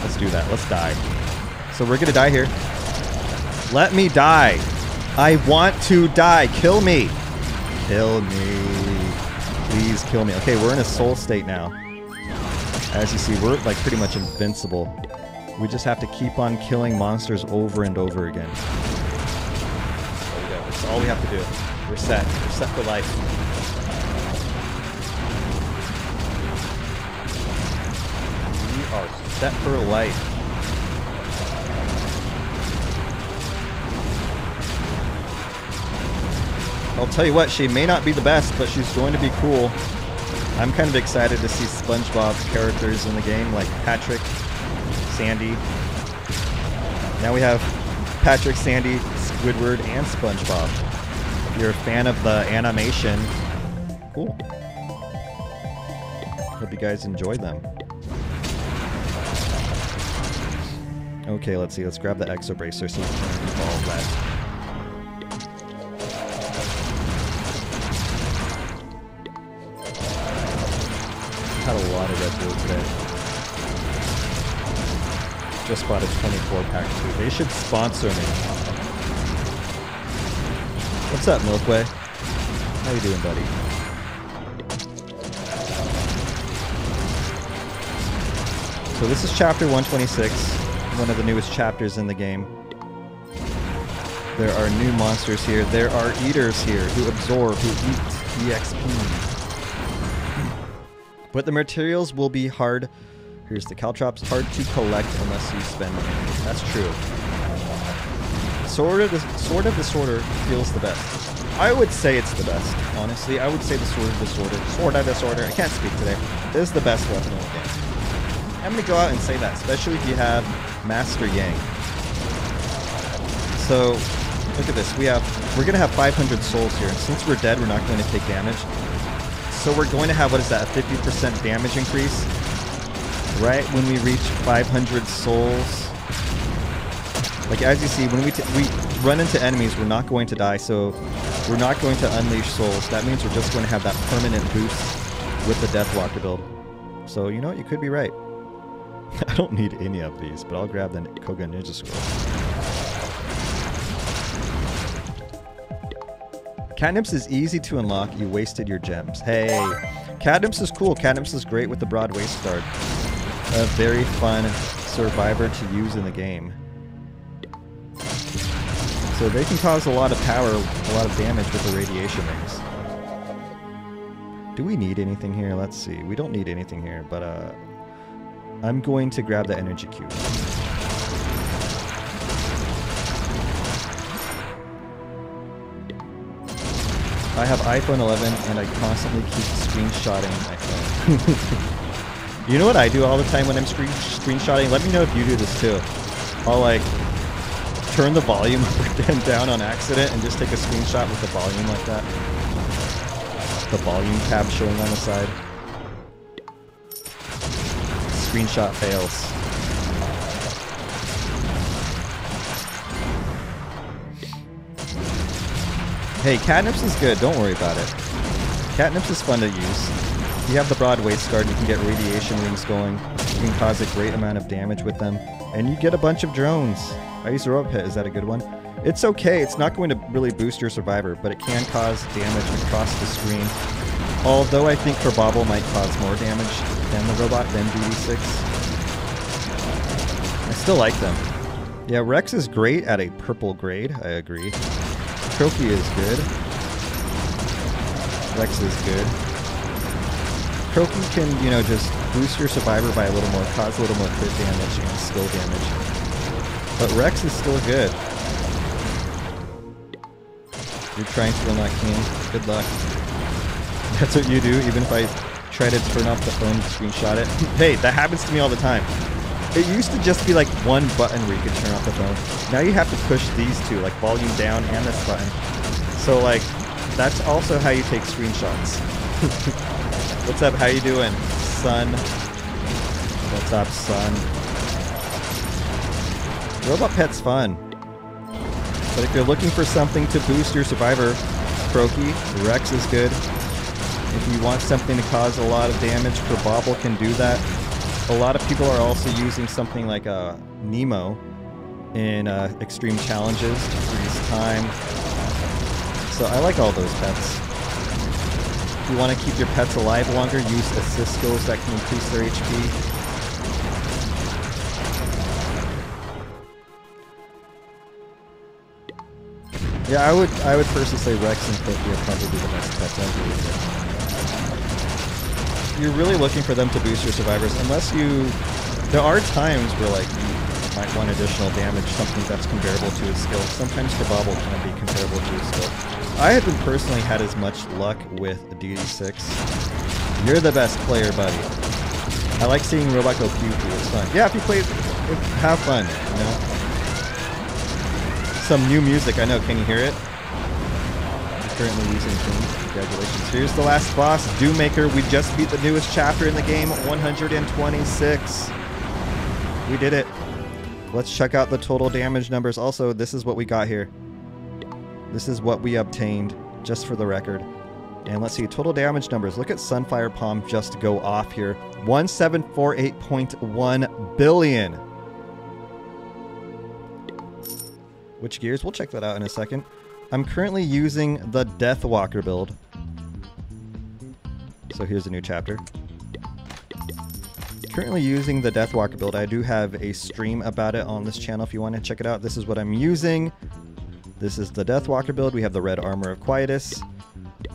Let's do that. Let's die. So we're going to die here. Let me die. I want to die. Kill me. Kill me. Please kill me. Okay, we're in a soul state now. As you see, we're like pretty much invincible. We just have to keep on killing monsters over and over again. There we go. That's all we have to do. We're set. We're set for life. We are set for life. I'll tell you what, she may not be the best, but she's going to be cool. I'm kind of excited to see SpongeBob's characters in the game, like Patrick, Sandy. Now we have Patrick, Sandy, Squidward, and SpongeBob. If you're a fan of the animation, cool. Hope you guys enjoy them. Okay, let's see. Let's grab the Exo Bracer so we can evolve that. Had a lot of Red Bull today. Just bought a twenty-four pack too. They should sponsor me. What's up, Milkway? How you doing, buddy? So this is chapter one twenty-six, one of the newest chapters in the game. There are new monsters here. There are eaters here who absorb, who eat E X P. But the materials will be hard. Here's the Caltrops. Hard to collect unless you spend money. That's true. Sword of, the, Sword of Disorder feels the best. I would say it's the best. Honestly, I would say the Sword of Disorder. Sword of Disorder. I can't speak today. This is the best weapon in the game. I'm going to go out and say that, especially if you have Master Yang. So, look at this. We have, we're going to have five hundred souls here. And since we're dead, we're not going to take damage. So we're going to have, what is that, a fifty percent damage increase, right when we reach five hundred souls. Like, as you see, when we, t we run into enemies, we're not going to die, so we're not going to unleash souls. That means we're just going to have that permanent boost with the Deathwalker build. So, you know what, you could be right. I don't need any of these, but I'll grab the Koga Ninja Scroll. Cadnips is easy to unlock, you wasted your gems. Hey, Cadnips is cool. Cadnips is great with the Broad Waist Guard. A very fun survivor to use in the game. So they can cause a lot of power, a lot of damage with the radiation rings. Do we need anything here? Let's see. We don't need anything here, but uh, I'm going to grab the Energy Cube. I have iPhone eleven and I constantly keep screenshotting my phone. You know what I do all the time when I'm screen screenshotting? Let me know if you do this too. I'll like turn the volume up and down on accident and just take a screenshot with the volume like that. The volume tab showing on the side. Screenshot fails. Hey, Cadnips is good, don't worry about it. Cadnips is fun to use. You have the Broad Waist Guard, you can get radiation rings going. You can cause a great amount of damage with them. And you get a bunch of drones. I use a rope hit, is that a good one? It's okay, it's not going to really boost your survivor, but it can cause damage across the screen. Although I think Kerbobble might cause more damage than the robot, than D D six. I still like them. Yeah, Rex is great at a purple grade, I agree. Croaky is good. Rex is good. Croaky can, you know, just boost your survivor by a little more, cause a little more crit damage and skill damage. But Rex is still good. You're trying to unlock him. Good luck. That's what you do, even if I try to turn off the phone and screenshot it. Hey, that happens to me all the time. It used to just be like one button where you could turn off the phone. Now you have to push these two, like volume down and this button. So like, that's also how you take screenshots. What's up, how you doing, son? What's up, son? Robot Pet's fun. But if you're looking for something to boost your survivor, Croaky, Rex is good. If you want something to cause a lot of damage, Kerbobble can do that. A lot of people are also using something like uh, Nemo in uh, extreme challenges to freeze time. So I like all those pets. If you want to keep your pets alive longer, use assist skills that can increase their H P. Yeah, I would I would personally say Rex and Kofi are probably the best pets I've ever. You're really looking for them to boost your survivors, unless you... There are times where, like, you might want additional damage, something that's comparable to his skill. Sometimes the bobble can be comparable to his skill. I haven't personally had as much luck with D D six. You're the best player, buddy. I like seeing Robot go pew pew, it's fun. Yeah, if you play it, have fun, you know? Some new music, I know, can you hear it? Currently using tune, congratulations. Here's the last boss, Doommaker. We just beat the newest chapter in the game, one hundred twenty-six. We did it. Let's check out the total damage numbers. Also, this is what we got here. This is what we obtained, just for the record. And let's see, total damage numbers. Look at Sunfire Palm just go off here. one seven four eight point one billion. Which gears? We'll check that out in a second. I'm currently using the Deathwalker build. So here's a new chapter. Currently using the Deathwalker build. I do have a stream about it on this channel if you want to check it out. This is what I'm using. This is the Deathwalker build. We have the red Armor of Quietus.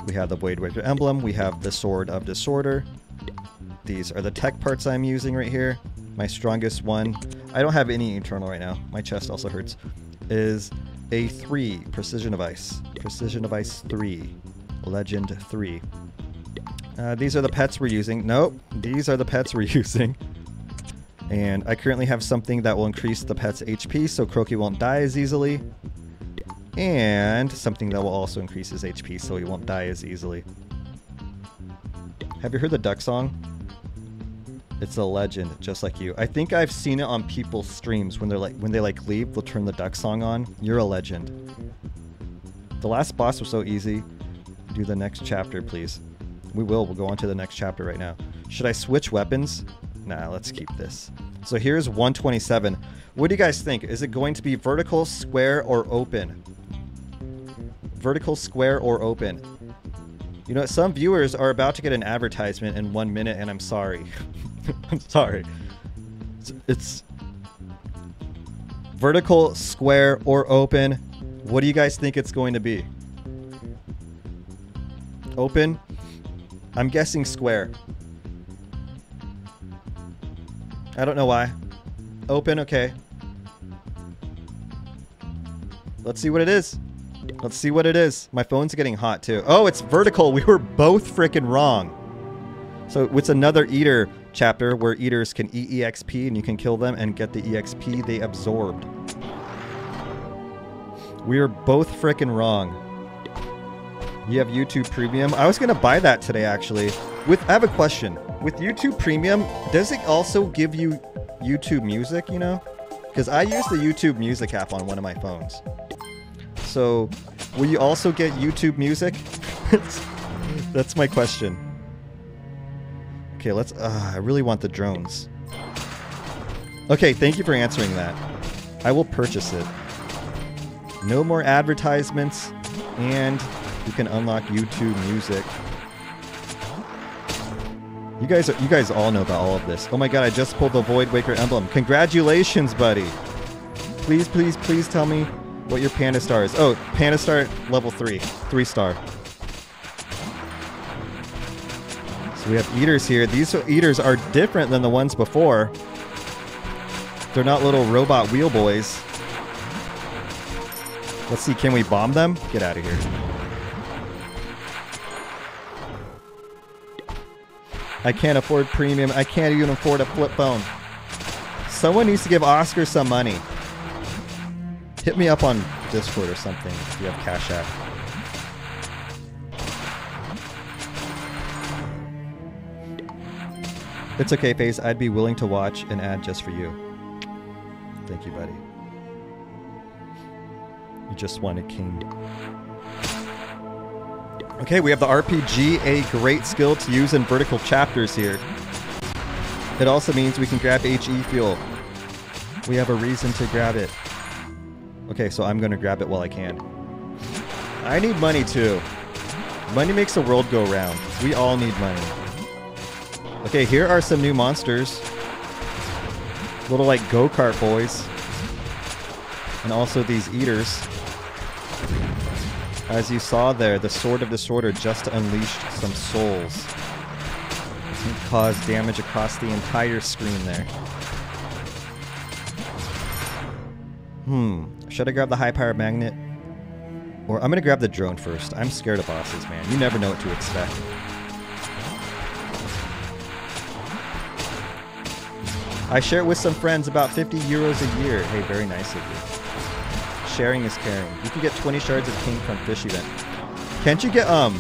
We have the Void Waker emblem. We have the Sword of Disorder. These are the tech parts I'm using right here. My strongest one. I don't have any internal right now. My chest also hurts. Is a three precision device, precision device three, legend three. Uh, these are the pets we're using. Nope, these are the pets we're using. And I currently have something that will increase the pet's H P so Croaky won't die as easily, and something that will also increase his H P so he won't die as easily. Have you heard the duck song? It's a legend, just like you. I think I've seen it on people's streams when they're like, when they like leave, they'll turn the duck song on. You're a legend. The last boss was so easy. Do the next chapter, please. We will. We'll go on to the next chapter right now. Should I switch weapons? Nah, let's keep this. So here's one twenty-seven. What do you guys think? Is it going to be vertical, square, or open? Vertical, square, or open? You know, some viewers are about to get an advertisement in one minute, and I'm sorry. I'm sorry. It's, it's vertical, square, or open. What do you guys think it's going to be? Open? I'm guessing square. I don't know why. Open, okay. Let's see what it is. Let's see what it is. My phone's getting hot too. Oh, it's vertical. We were both freaking wrong. So it's another Eater chapter where Eaters can eat E X P and you can kill them and get the E X P they absorbed. We are both freaking wrong. You have YouTube Premium. I was going to buy that today, actually. With I have a question. With YouTube Premium, does it also give you YouTube Music, you know? Because I use the YouTube Music app on one of my phones. So, will you also get YouTube Music? That's my question. Okay, let's... Uh, I really want the drones. Okay, thank you for answering that. I will purchase it. No more advertisements, and you can unlock YouTube Music. You guys are, you guys all know about all of this. Oh my god, I just pulled the Void Waker emblem. Congratulations, buddy! Please, please, please tell me what your Panda Star is. Oh, Panda Star level three. Three star. So we have Eaters here. These Eaters are different than the ones before. They're not little robot wheel boys. Let's see, can we bomb them? Get out of here. I can't afford premium. I can't even afford a flip phone. Someone needs to give Oscar some money. Hit me up on Discord or something if you have Cash App. It's okay, FaZe. I'd be willing to watch an ad just for you. Thank you, buddy. You just won a king. Okay, we have the R P G, a great skill to use in vertical chapters here. It also means we can grab H E fuel. We have a reason to grab it. Okay, so I'm gonna grab it while I can. I need money too. Money makes the world go round. We all need money. Okay, here are some new monsters. Little like go-kart boys. And also these Eaters. As you saw there, the Sword of Disorder just unleashed some souls. It's going to cause damage across the entire screen there. Hmm. Should I grab the high power magnet? Or I'm going to grab the drone first. I'm scared of bosses, man. You never know what to expect. I share it with some friends, about fifty euros a year. Hey, very nice of you. Sharing is caring. You can get twenty shards of King from Fish event. Can't you get, um...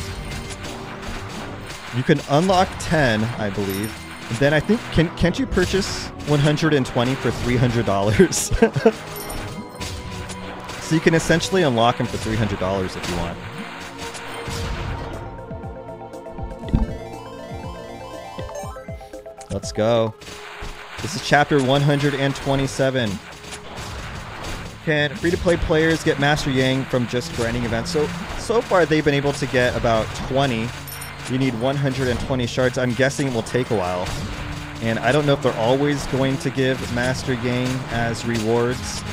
you can unlock ten, I believe. And then I think, can, can't you purchase one hundred twenty for three hundred dollars? So you can essentially unlock them for three hundred dollars if you want. Let's go. This is chapter one hundred twenty-seven. Can free-to-play players get Master Yang from just grinding events? So, so far they've been able to get about twenty. You need one hundred twenty shards. I'm guessing it will take a while. And I don't know if they're always going to give Master Yang as rewards.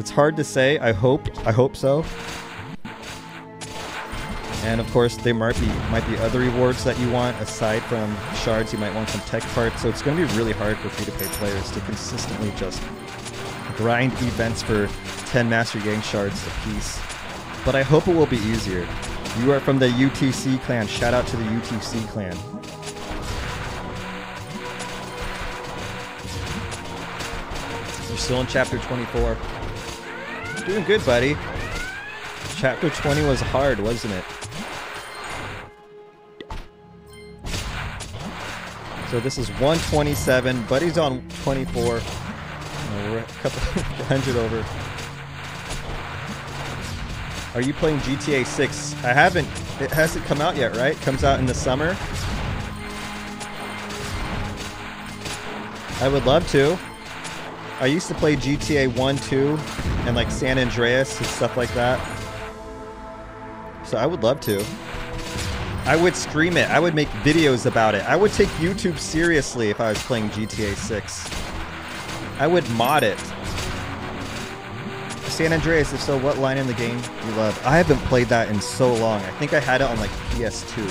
It's hard to say. I hope. I hope so. And of course, there might be might be other rewards that you want aside from shards. You might want some tech parts, so it's going to be really hard for free-to-play players to consistently just grind events for ten Master Yang shards apiece. But I hope it will be easier. You are from the U T C clan. Shout out to the U T C clan. You're still in chapter twenty-four. Doing good, buddy. Chapter twenty was hard, wasn't it? So this is one twenty-seven, buddy's on twenty-four. No, we're a couple hundred over. Are you playing G T A six? I haven't. It hasn't come out yet, right? Comes out in the summer. I would love to. I used to play G T A one, two, and like San Andreas and stuff like that. So I would love to. I would stream it. I would make videos about it. I would take YouTube seriously if I was playing G T A six. I would mod it. San Andreas, if so, what line in the game you love? I haven't played that in so long. I think I had it on like P S two.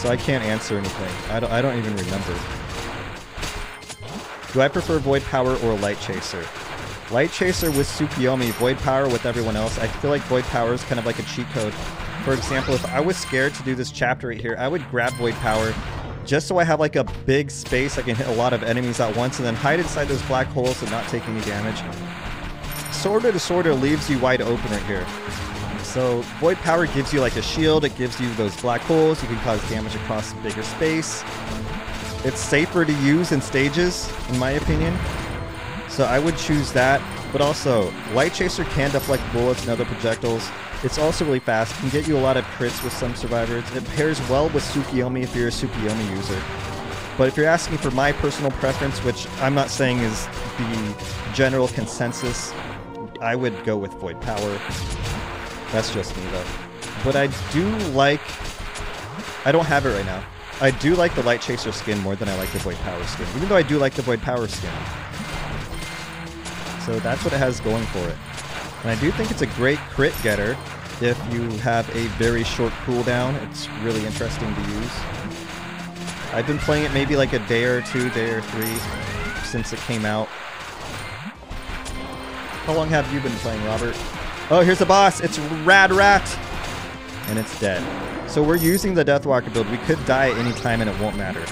So I can't answer anything. I don't, I don't even remember. Do I prefer Void Power or Light Chaser? Light Chaser with Tsukuyomi, Void Power with everyone else. I feel like Void Power is kind of like a cheat code. For example, if I was scared to do this chapter right here, I would grab Void Power just so I have like a big space I can hit a lot of enemies at once and then hide inside those black holes and not take any damage. Sword of Disorder leaves you wide open right here. So Void Power gives you like a shield, it gives you those black holes, you can cause damage across bigger space. It's safer to use in stages, in my opinion. So I would choose that, but also Light Chaser can deflect bullets and other projectiles. It's also really fast, can get you a lot of crits with some survivors. It pairs well with Tsukuyomi if you're a Tsukuyomi user. But if you're asking for my personal preference, which I'm not saying is the general consensus, I would go with Void Power. That's just me though. But I do like... I don't have it right now. I do like the Light Chaser skin more than I like the Void Power skin, even though I do like the Void Power skin. So that's what it has going for it. And I do think it's a great crit getter if you have a very short cooldown. It's really interesting to use. I've been playing it maybe like a day or two, day or three since it came out. How long have you been playing, Robert? Oh, here's the boss. It's Rad Rat. And it's dead. So we're using the Deathwalker build. We could die at any time and it won't matter.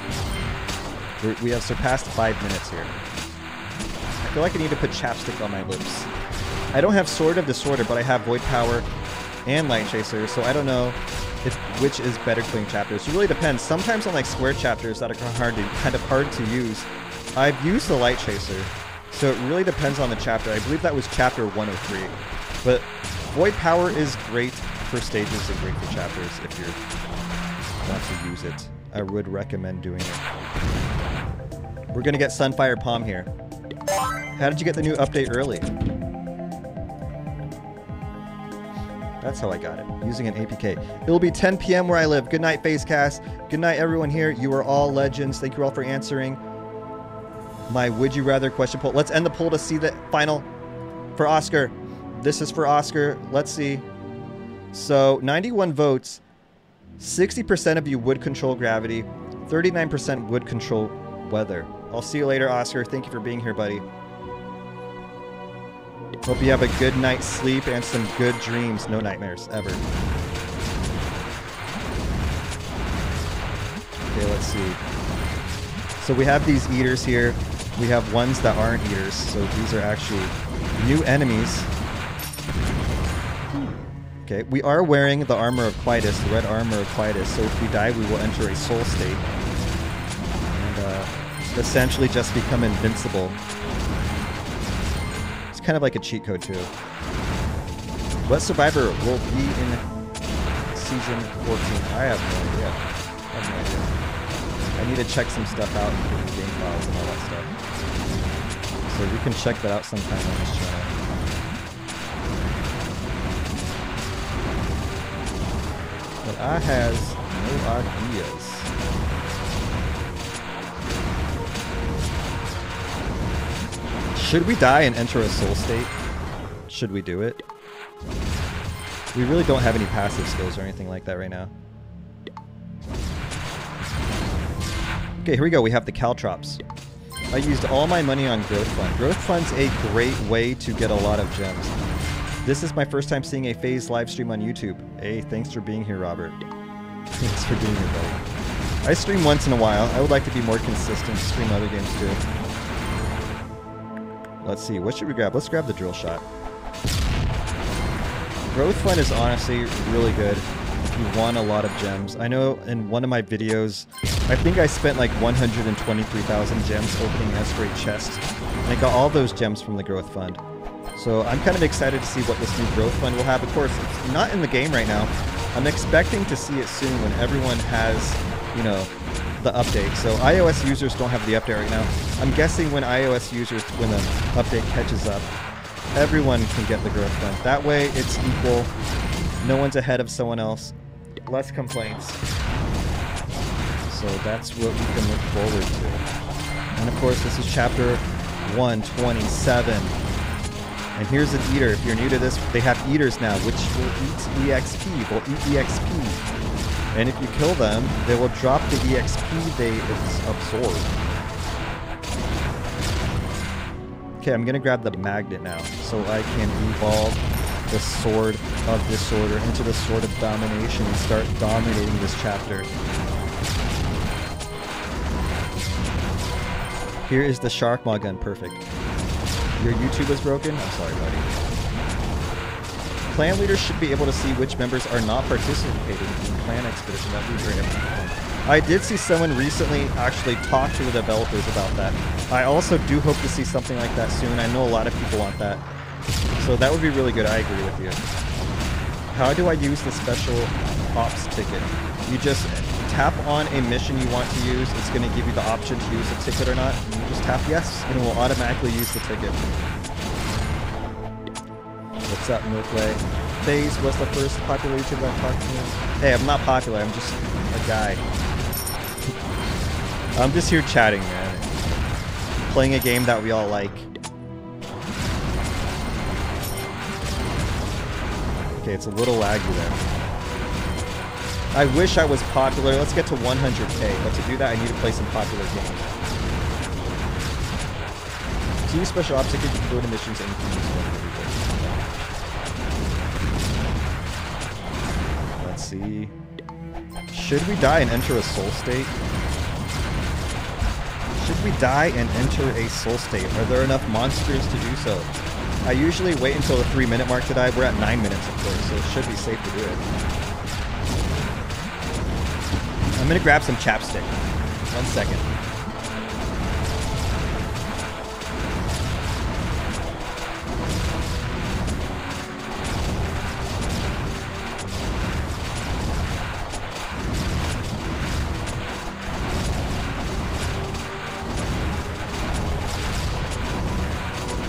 We're, we have surpassed five minutes here. I feel like I need to put chapstick on my lips. I don't have Sword of Disorder, but I have Void Power and Light Chaser, so I don't know if which is better clean chapters. It really depends. Sometimes on like square chapters that are hard to, kind of hard to use, I've used the Light Chaser, so it really depends on the chapter. I believe that was chapter one oh three. But Void Power is great for stages and great for chapters if you want to use it. I would recommend doing it. We're going to get Sunfire Palm here. How did you get the new update early? That's how I got it, using an A P K. It'll be ten p m where I live. Good night, Phasecast. Good night, everyone here. You are all legends. Thank you all for answering my Would You Rather question poll. Let's end the poll to see the final for Oscar. This is for Oscar. Let's see. So ninety-one votes. sixty percent of you would control gravity. thirty-nine percent would control weather. I'll see you later, Oscar. Thank you for being here, buddy. Hope you have a good night's sleep and some good dreams. No nightmares, ever. Okay, let's see. So we have these eaters here. We have ones that aren't eaters. So these are actually new enemies. Okay, we are wearing the Armor of Quietus, the red Armor of Quietus. So if we die, we will enter a soul state. And uh, essentially just become invincible. It's kind of like a cheat code too. What Survivor will be in season fourteen? I have no idea. I have no idea. I need to check some stuff out, including game files and all that stuff. So we can check that out sometime on this channel. But I has no ideas. Should we die and enter a soul state? Should we do it? We really don't have any passive skills or anything like that right now. Okay, here we go. We have the Caltrops. I used all my money on Growth Fund. Growth Fund's a great way to get a lot of gems. This is my first time seeing a Phase live stream on YouTube. Hey, thanks for being here, Robert. Thanks for being here, buddy. I stream once in a while. I would like to be more consistent, stream other games too. Let's see, what should we grab? Let's grab the drill shot. Growth Fund is honestly really good if you want a lot of gems. I know in one of my videos, I think I spent like one hundred twenty-three thousand gems opening S-grade chests, and I got all those gems from the Growth Fund. So I'm kind of excited to see what this new growth fund will have. Of course, it's not in the game right now. I'm expecting to see it soon when everyone has, you know, the update. So iOS users don't have the update right now. I'm guessing when iOS users, when the update catches up, everyone can get the growth fund. That way it's equal. No one's ahead of someone else. Less complaints. So that's what we can look forward to. And of course, this is chapter one twenty-seven. And here's an eater. If you're new to this, they have eaters now, which will eat E X P. They'll eat E X P. And if you kill them, they will drop the E X P they absorb. Okay, I'm going to grab the magnet now, so I can evolve the Sword of Disorder into the Sword of Domination and start dominating this chapter. Here is the Shark Maw gun. Perfect. Your YouTube is broken? I'm sorry, buddy. Clan leaders should be able to see which members are not participating in clan expedition. That would be great. I did see someone recently actually talk to the developers about that. I also do hope to see something like that soon. I know a lot of people want that. So that would be really good. I agree with you. How do I use the special ops ticket? You just tap on a mission you want to use. It's going to give you the option to use a ticket or not. You just tap yes, and it will automatically use the ticket. What's up, Milkway? FaZe was the first popular YouTuber I talked to. Hey, I'm not popular. I'm just a guy. I'm just here chatting, man. Playing a game that we all like. Okay, it's a little laggy there. I wish I was popular. Let's get to one hundred K, but to do that I need to play some popular games. Two special obstacles, include emissions and things. Let's see. Should we die and enter a soul state? Should we die and enter a soul state? Are there enough monsters to do so? I usually wait until the three minute mark to die. We're at nine minutes, of course, so it should be safe to do it. I'm gonna grab some chapstick. One second.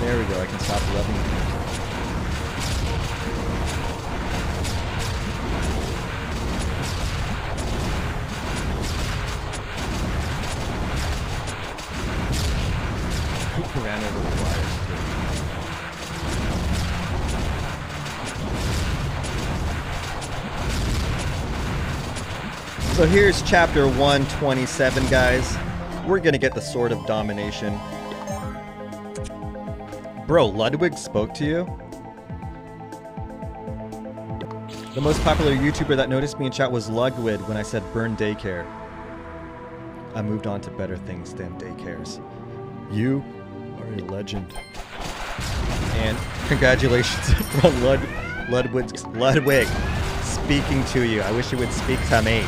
There we go, I can stop loving it. So here's chapter one twenty-seven, guys. We're gonna get the Sword of Domination. Bro, Ludwig spoke to you? The most popular YouTuber that noticed me in chat was Ludwig when I said burn daycare. I moved on to better things than daycares. You are a legend. And congratulations from Lud Ludwig, Ludwig speaking to you. I wish you would speak to me.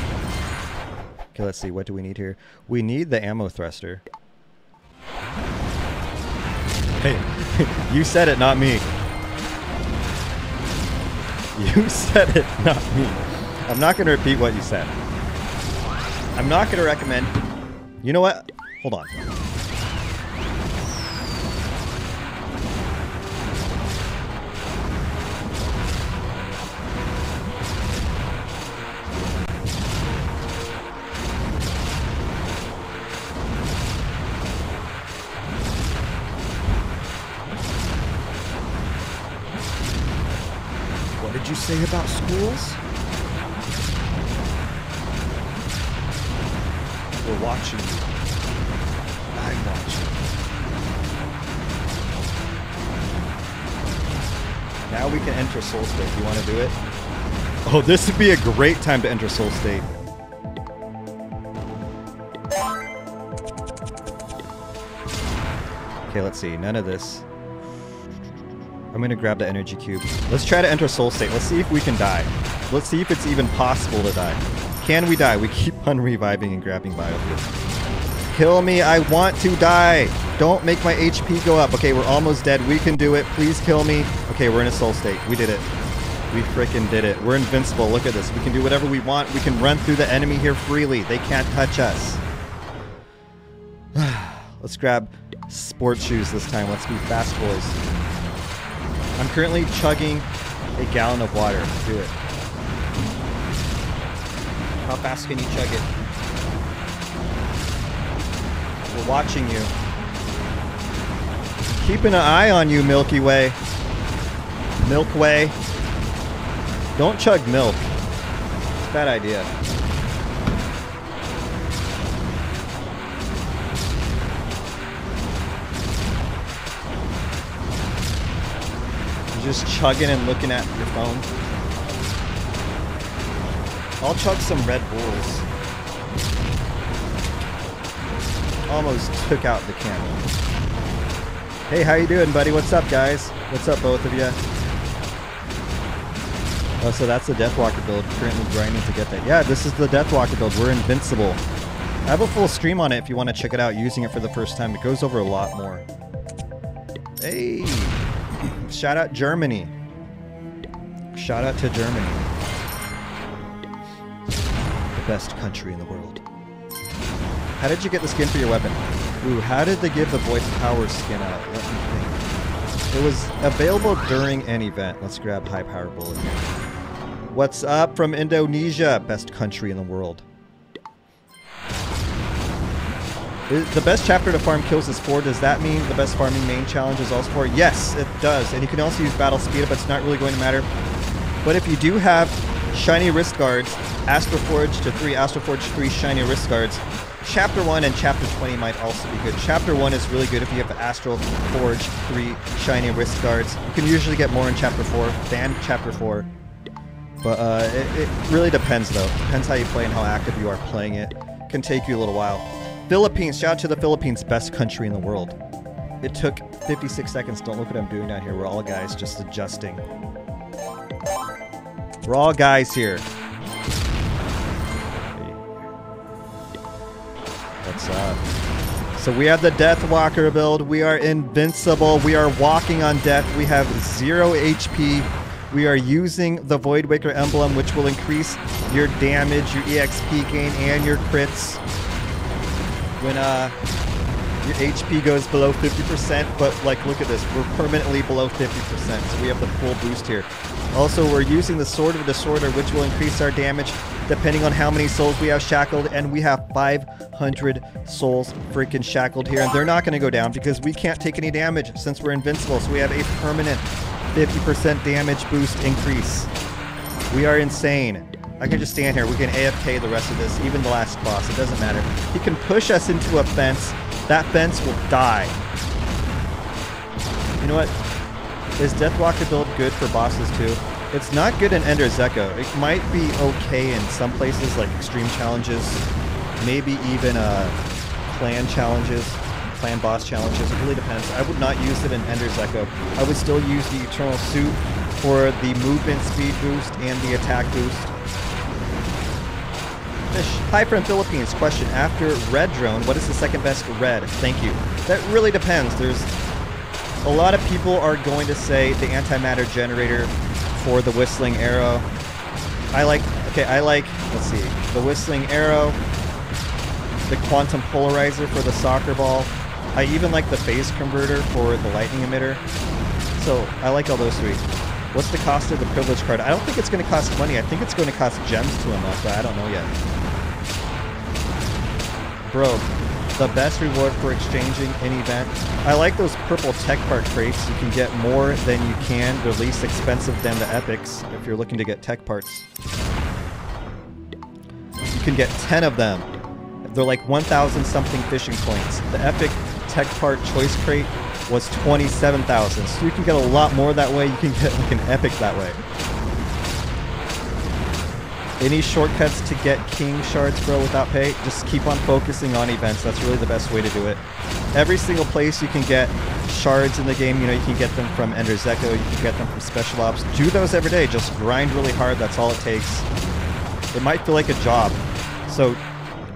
Okay, let's see. What do we need here? We need the ammo thruster. Hey, you said it, not me. You said it, not me. I'm not going to repeat what you said. I'm not going to recommend... You know what? Hold on. Say about schools? We're watching you. I'm watching you. Now we can enter Soul State. You want to do it? Oh, this would be a great time to enter Soul State. Okay, let's see. None of this. I'm gonna grab the energy cube. Let's try to enter Soul State. Let's see if we can die. Let's see if it's even possible to die. Can we die? We keep on reviving and grabbing biofuel. Kill me, I want to die! Don't make my H P go up. Okay, we're almost dead. We can do it. Please kill me. Okay, we're in a Soul State. We did it. We frickin' did it. We're invincible. Look at this. We can do whatever we want. We can run through the enemy here freely. They can't touch us. Let's grab sport shoes this time. Let's be fast boys. I'm currently chugging a gallon of water. Let's do it. How fast can you chug it? We're watching you. Keeping an eye on you, Milky Way. Milk Way. Don't chug milk. It's a bad idea. Just chugging and looking at your phone. I'll chug some Red Bulls. Almost took out the camera. Hey, how you doing, buddy? What's up, guys? What's up, both of you? Oh, so that's the Deathwalker build. Currently grinding to get that. Yeah, this is the Deathwalker build. We're invincible. I have a full stream on it if you want to check it out. Using it for the first time, it goes over a lot more. Hey! Shout out Germany. Shout out to Germany. The best country in the world. How did you get the skin for your weapon? Ooh, how did they give the voice power skin out? Let me think. It was available during an event. Let's grab high power bullet. What's up from Indonesia? Best country in the world. The best chapter to farm kills is four. Does that mean the best farming main challenge is also four? Yes, it does. And you can also use battle speed up, but it's not really going to matter. But if you do have shiny wrist guards, Astral Forge to three, Astral Forge three shiny wrist guards, chapter one and chapter twenty might also be good. Chapter one is really good if you have Astral Forge three shiny wrist guards. You can usually get more in chapter four than chapter four. But uh, it, it really depends though. Depends how you play and how active you are playing it. It can take you a little while. Philippines, shout out to the Philippines, best country in the world. It took fifty-six seconds. Don't look what I'm doing down here. We're all guys just adjusting. We're all guys here. What's up? So we have the Deathwalker build. We are invincible. We are walking on death. We have zero H P. We are using the Void Waker emblem, which will increase your damage, your E X P gain, and your crits. When uh, your H P goes below fifty percent, but like look at this, we're permanently below fifty percent, so we have the full boost here. Also, we're using the Sword of Disorder, which will increase our damage depending on how many souls we have shackled, and we have five hundred souls freaking shackled here, and they're not going to go down because we can't take any damage since we're invincible, so we have a permanent fifty percent damage boost increase. We are insane. I can just stand here. We can A F K the rest of this, even the last boss. It doesn't matter. He can push us into a fence. That fence will die. You know what? Is Deathwalker build good for bosses too? It's not good in Ender's Echo. It might be okay in some places, like extreme challenges, maybe even uh, clan challenges, clan boss challenges. It really depends. I would not use it in Ender's Echo. I would still use the Eternal Suit for the movement speed boost and the attack boost. Hi from Philippines. Question: after Red Drone, what is the second best Red? Thank you. That really depends. There's a lot of people are going to say the antimatter generator for the whistling arrow. I like. Okay, I like. Let's see. The whistling arrow. The quantum polarizer for the soccer ball. I even like the phase converter for the lightning emitter. So I like all those three. What's the cost of the privilege card? I don't think it's going to cost money. I think it's going to cost gems to unlock, but I don't know yet. Bro, the best reward for exchanging an event. I like those purple tech part crates. You can get more than you can. They're least expensive than the epics if you're looking to get tech parts. You can get ten of them. They're like one thousand something fishing points. The epic tech part choice crate was twenty-seven thousand, so you can get a lot more that way. You can get like an epic that way. Any shortcuts to get king shards, bro, without pay? Just keep on focusing on events. That's really the best way to do it. Every single place you can get shards in the game, you know, you can get them from Ender's Echo, you can get them from special ops. Do those every day. Just grind really hard. That's all it takes. It might feel like a job, so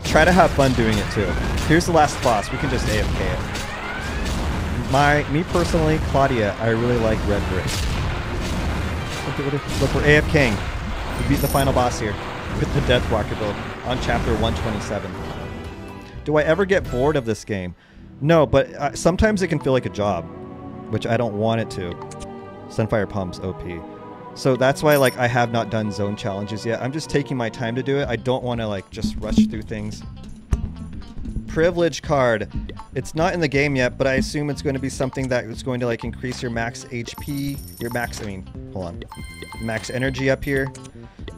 try to have fun doing it too. Here's the last boss. We can just A F K it. My, me personally, Claudia, I really like Red Brick. Look, we're AFKing. We beat the final boss here with the Deathwalker build on chapter one twenty-seven. Do I ever get bored of this game? No, but uh, sometimes it can feel like a job, which I don't want it to. Sunfire Palm's O P. So that's why, like, I have not done zone challenges yet. I'm just taking my time to do it. I don't want to, like, just rush through things. Privilege card. It's not in the game yet, but I assume it's going to be something that is going to like increase your max H P, your max, I mean, hold on, max energy up here,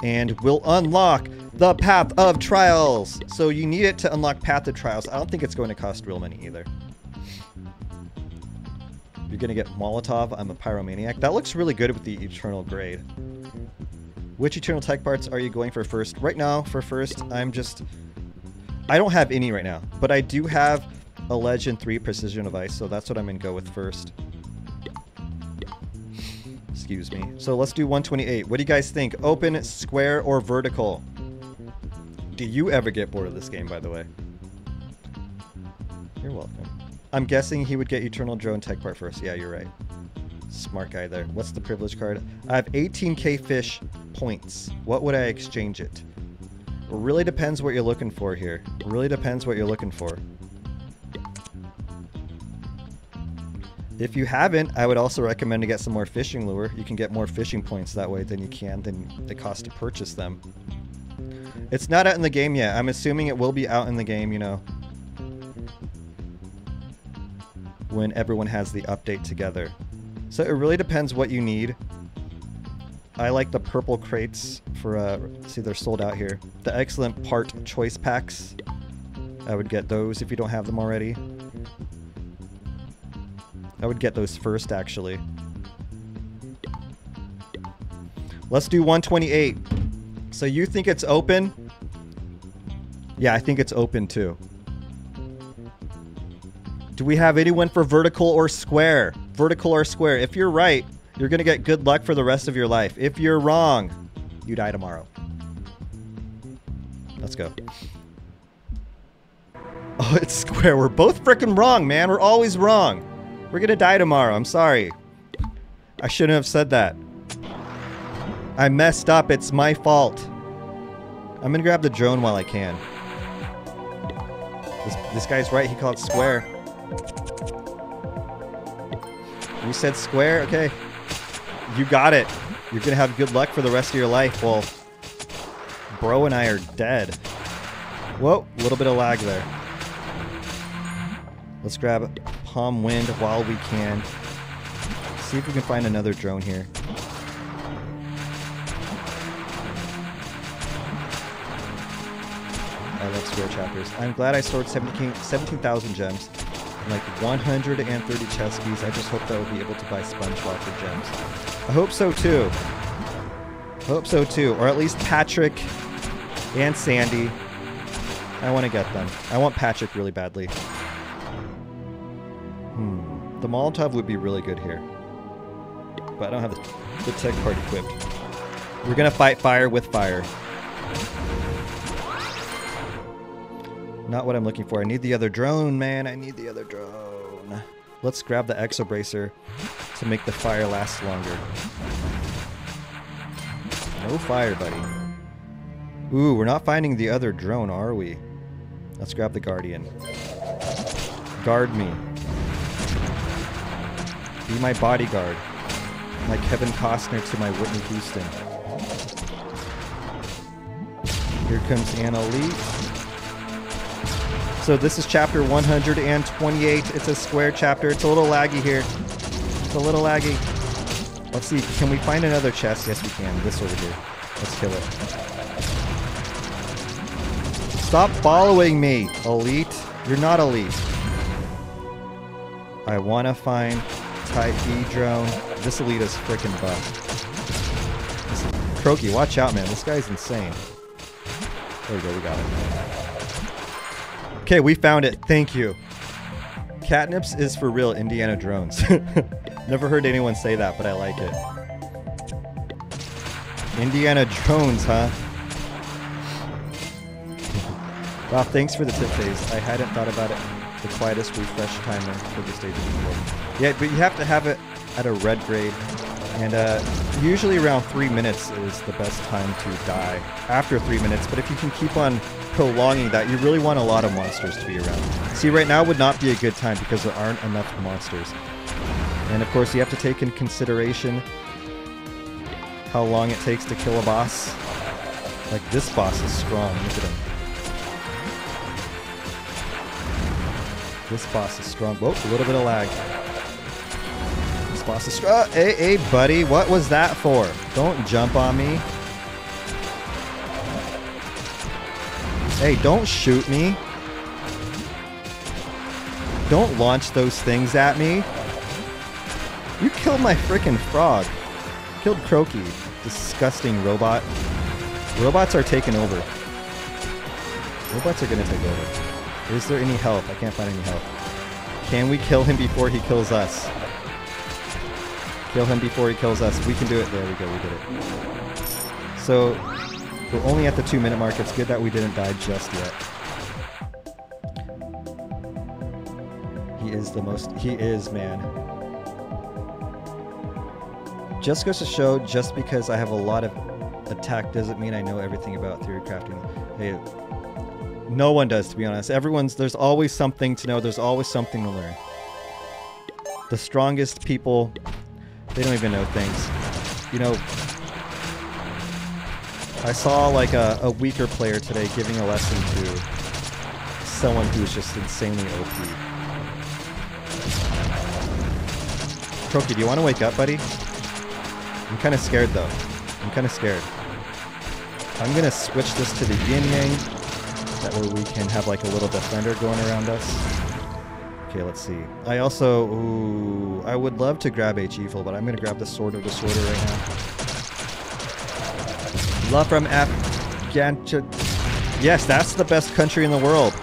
and will unlock the Path of Trials. So you need it to unlock Path of Trials. I don't think it's going to cost real money either. You're going to get Molotov. I'm a pyromaniac. That looks really good with the Eternal Grade. Which Eternal tech parts are you going for first? Right now, for first, I'm just... I don't have any right now, but I do have a Legend three Precision of Ice, so that's what I'm going to go with first. Excuse me. So let's do one twenty-eight. What do you guys think? Open, square, or vertical? Do you ever get bored of this game, by the way? You're welcome. I'm guessing he would get Eternal Drone tech part first. Yeah, you're right. Smart guy there. What's the privilege card? I have eighteen K fish points. What would I exchange it? Really depends what you're looking for here. Really depends what you're looking for. If you haven't, I would also recommend to get some more fishing lure. You can get more fishing points that way than you can than the cost to purchase them. It's not out in the game yet. I'm assuming it will be out in the game, you know, when everyone has the update together. So it really depends what you need. I like the purple crates for, uh, see, they're sold out here. The excellent part choice packs. I would get those if you don't have them already. I would get those first, actually. Let's do one twenty-eight. So you think it's open? Yeah, I think it's open, too. Do we have anyone for vertical or square? Vertical or square. If you're right, you're going to get good luck for the rest of your life. If you're wrong, you die tomorrow. Let's go. Oh, it's square. We're both freaking wrong, man. We're always wrong. We're going to die tomorrow. I'm sorry. I shouldn't have said that. I messed up. It's my fault. I'm going to grab the drone while I can. This, this guy's right. He called square. You said square? Okay. You got it. You're going to have good luck for the rest of your life. Well, bro and I are dead. Whoa, a little bit of lag there. Let's grab Palm Wind while we can. See if we can find another drone here. I love swear chapters. I'm glad I stored seventeen thousand gems and like one hundred thirty chest keys. I just hope that I will be able to buy SpongeBob for gems. I hope so too. Hope so too. Or at least Patrick and Sandy. I want to get them. I want Patrick really badly. Hmm. The Molotov would be really good here. But I don't have the, the tech part equipped. We're going to fight fire with fire. Not what I'm looking for. I need the other drone, man. I need the other drone. Let's grab the exobracer to make the fire last longer. No fire, buddy. Ooh, we're not finding the other drone, are we? Let's grab the guardian. Guard me. Be my bodyguard. Like Kevin Costner to my Whitney Houston. Here comes Anna Lee. So this is chapter one hundred twenty-eight. It's a square chapter. It's a little laggy here. It's a little laggy. Let's see. Can we find another chest? Yes, we can. This over here. Let's kill it. Stop following me, elite. You're not elite. I want to find Type E drone. This elite is freaking buff. Croaky, watch out, man. This guy's insane. There we go. We got it. Okay, we found it. Thank you. Catnips is for real, Indiana drones. Never heard anyone say that, but I like it. Indiana drones, huh? Wow, thanks for the tip phase. I hadn't thought about it. The quietest refresh timer for the stage before. Yeah, but you have to have it at a red grade. And uh, usually around three minutes is the best time to die after three minutes. But if you can keep on prolonging that, you really want a lot of monsters to be around. See, right now would not be a good time because there aren't enough monsters. And of course, you have to take in consideration how long it takes to kill a boss. Like, this boss is strong. Look at him. This boss is strong. Whoa, a little bit of lag. Oh, hey, hey, buddy, what was that for? Don't jump on me. Hey, don't shoot me. Don't launch those things at me. You killed my freaking frog. Killed Croaky. Disgusting robot. Robots are taking over. Robots are going to take over. Is there any help? I can't find any help. Can we kill him before he kills us? Kill him before he kills us. We can do it. There we go. We did it. So, we're only at the two minute mark. It's good that we didn't die just yet. He is the most... He is, man. Just goes to show, just because I have a lot of attack doesn't mean I know everything about theory crafting. Hey, no one does, to be honest. Everyone's... There's always something to know. There's always something to learn. The strongest people... They don't even know things. You know, I saw like a, a weaker player today giving a lesson to someone who's just insanely O P. Croaky, do you want to wake up, buddy? I'm kind of scared, though. I'm kind of scared. I'm going to switch this to the Yin Yang. That way we can have like a little defender going around us. Okay, let's see. I also... Ooh, I would love to grab H Evil, but I'm going to grab the Sword of Disorder right now. Love from Afghanistan. Yes, that's the best country in the world.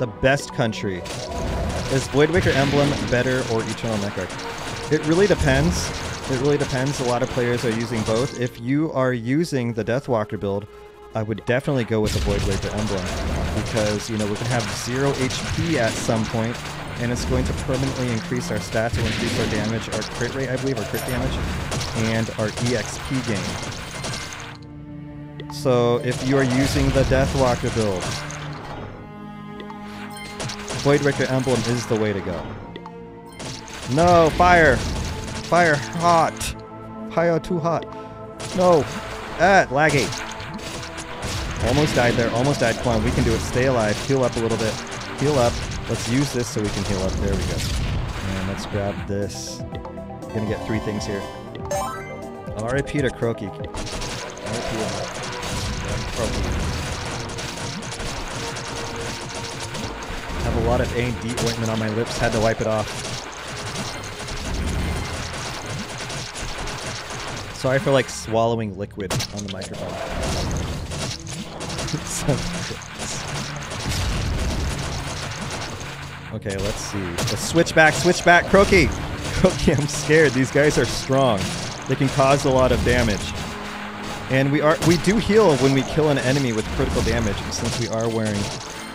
The best country. Is Void Waker Emblem better or Eternal Necro? It really depends. It really depends. A lot of players are using both. If you are using the Deathwalker build, I would definitely go with the Void Waker Emblem. Because, you know, we can have zero H P at some point, and it's going to permanently increase our stats and increase our damage, our crit rate, I believe, our crit damage, and our E X P gain. So, if you are using the Deathwalker build, Void Waker Emblem is the way to go. No! Fire! Fire! Hot! Fire too hot! No! Ah! Laggy! Almost died there. Almost died. Come on. We can do it. Stay alive. Heal up a little bit. Heal up. Let's use this so we can heal up. There we go. And let's grab this. We're gonna get three things here. R I P to Croaky. R I P to Croaky. have a lot of A and D ointment on my lips. Had to wipe it off. Sorry for like swallowing liquid on the microphone. Okay, let's see. Let's switch back, switch back. Croaky! Croaky, I'm scared. These guys are strong. They can cause a lot of damage. And we are we do heal when we kill an enemy with critical damage, since we are wearing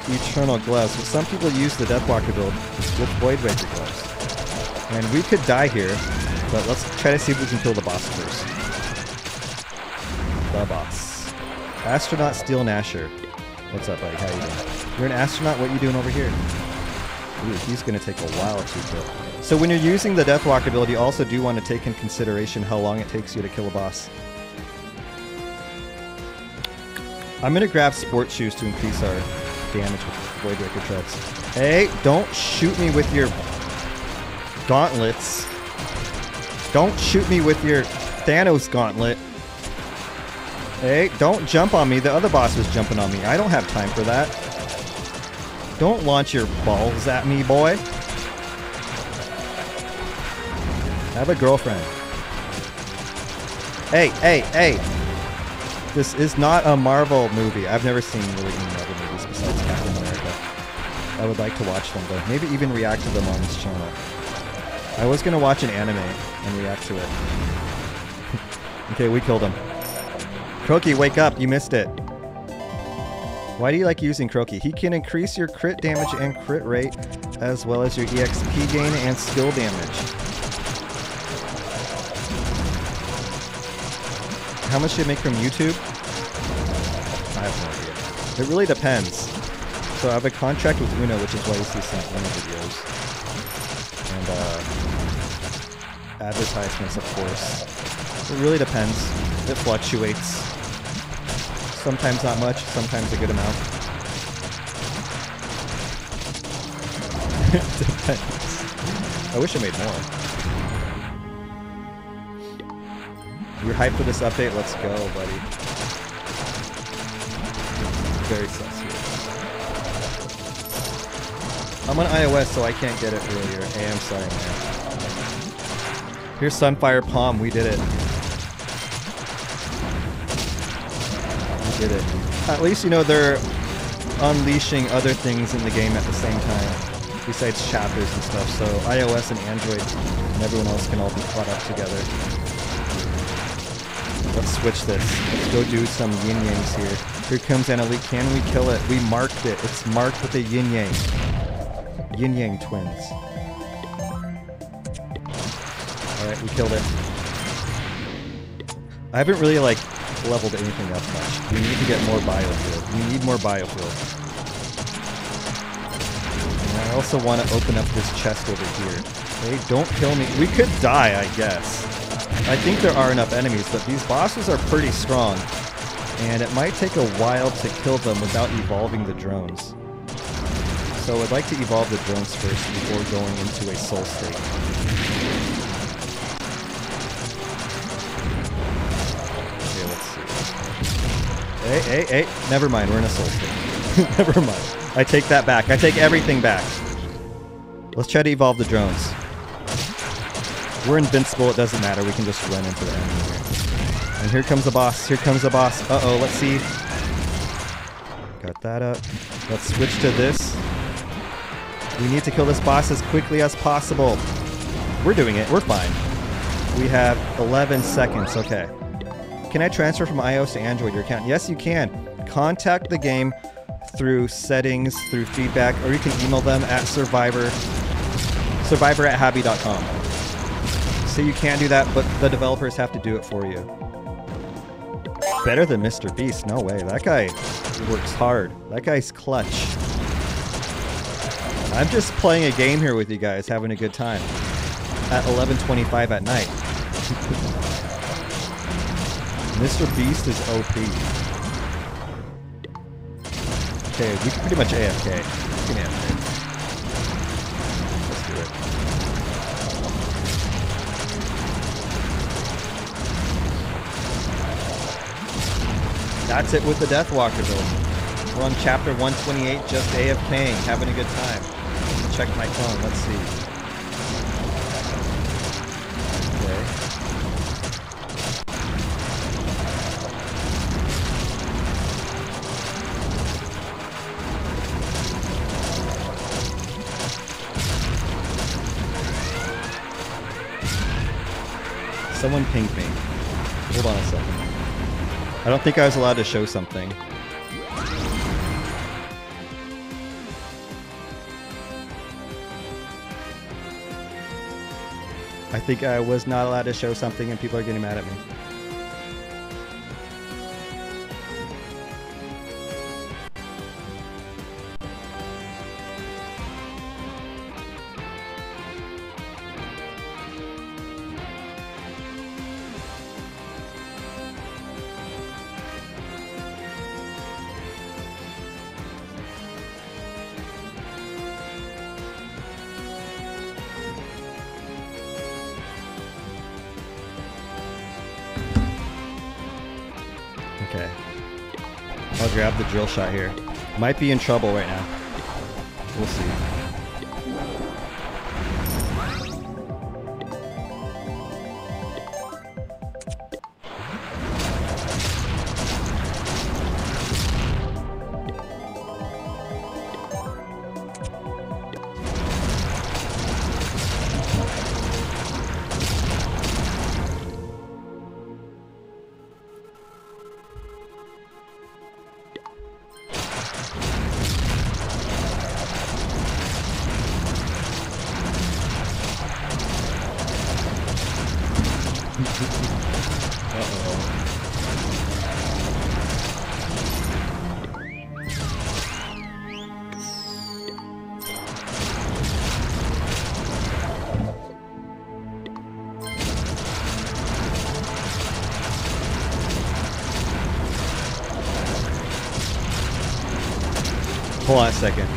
Eternal gloves. But some people use the Deathwalker build with Void Waker gloves. And we could die here, but let's try to see if we can kill the boss first. The boss. Astronaut Steel Nasher. What's up, buddy? How you doing? You're an astronaut, what you doing over here? Ooh, he's gonna take a while to kill. So when you're using the Deathwalker build, you also do want to take in consideration how long it takes you to kill a boss. I'm gonna grab Sport Shoes to increase our damage with Void Waker Treads. Hey, don't shoot me with your gauntlets. Don't shoot me with your Thanos gauntlet. Hey, don't jump on me. The other boss was jumping on me. I don't have time for that. Don't launch your balls at me, boy. Have a girlfriend. Hey, hey, hey. This is not a Marvel movie. I've never seen really any Marvel movies besides Captain America. I would like to watch them, though. Maybe even react to them on this channel. I was gonna watch an anime and react to it. Okay, we killed him. Croaky, wake up! You missed it. Why do you like using Croaky? He can increase your crit damage and crit rate, as well as your E X P gain and skill damage. How much do you make from YouTube? I have no idea. It really depends. So I have a contract with Uno, which is why you see some Uno videos. And uh, advertisements, of course. It really depends. It fluctuates. Sometimes not much, sometimes a good amount. It depends. I wish I made more. You're hyped for this update? Let's go, buddy. Very sus here. I'm on iOS, so I can't get it earlier. Hey, I'm sorry, man. Here's Sunfire Palm. We did it. We did it. At least, you know, they're unleashing other things in the game at the same time, besides chapters and stuff. So iOS and Android and everyone else can all be caught up together. Let's switch this. Let's go do some Yin Yangs here. Here comes Annalie. Can we kill it? We marked it. It's marked with a Yin Yang. Yin Yang twins. Alright, we killed it. I haven't really, like, leveled anything up much. We need to get more biofuel. We need more biofuel. And I also want to open up this chest over here. Hey, don't kill me. We could die, I guess. I think there are enough enemies, but these bosses are pretty strong, and it might take a while to kill them without evolving the drones. So I'd like to evolve the drones first before going into a soul state. Okay, let's see. Hey, hey, hey! Never mind, we're in a soul state. Never mind. I take that back. I take everything back. Let's try to evolve the drones. We're invincible, it doesn't matter, we can just run into the enemy here. And here comes the boss, here comes the boss. Uh-oh, let's see. Got that up. Let's switch to this. We need to kill this boss as quickly as possible. We're doing it, we're fine. We have eleven seconds, okay. Can I transfer from iOS to Android your account? Yes, you can. Contact the game through settings, through feedback, or you can email them at survivor, survivor at habby dot com. So you can do that, but the developers have to do it for you. Better than Mister Beast, no way. That guy works hard. That guy's clutch. I'm just playing a game here with you guys, having a good time. At eleven twenty-five at night. Mister Beast is O P. Okay, we can pretty much A F K. We can A F K. That's it with the Deathwalker build. We're on chapter one twenty-eight, just AFKing, having a good time. Check my phone, let's see. Okay. Someone pinged me. Hold on a second. I don't think I was allowed to show something. I think I was not allowed to show something and people are getting mad at me. Grab the drill shot here. Might be in trouble right now. We'll see. Hold on a second.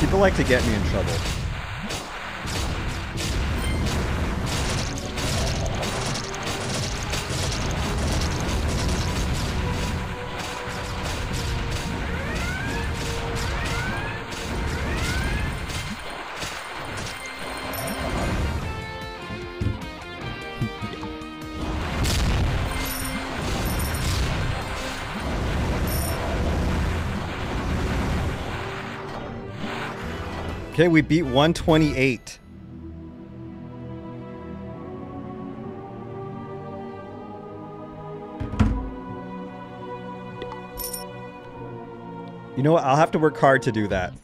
People like to get me in trouble. Okay, we beat one twenty-eight. You know what? I'll have to work hard to do that.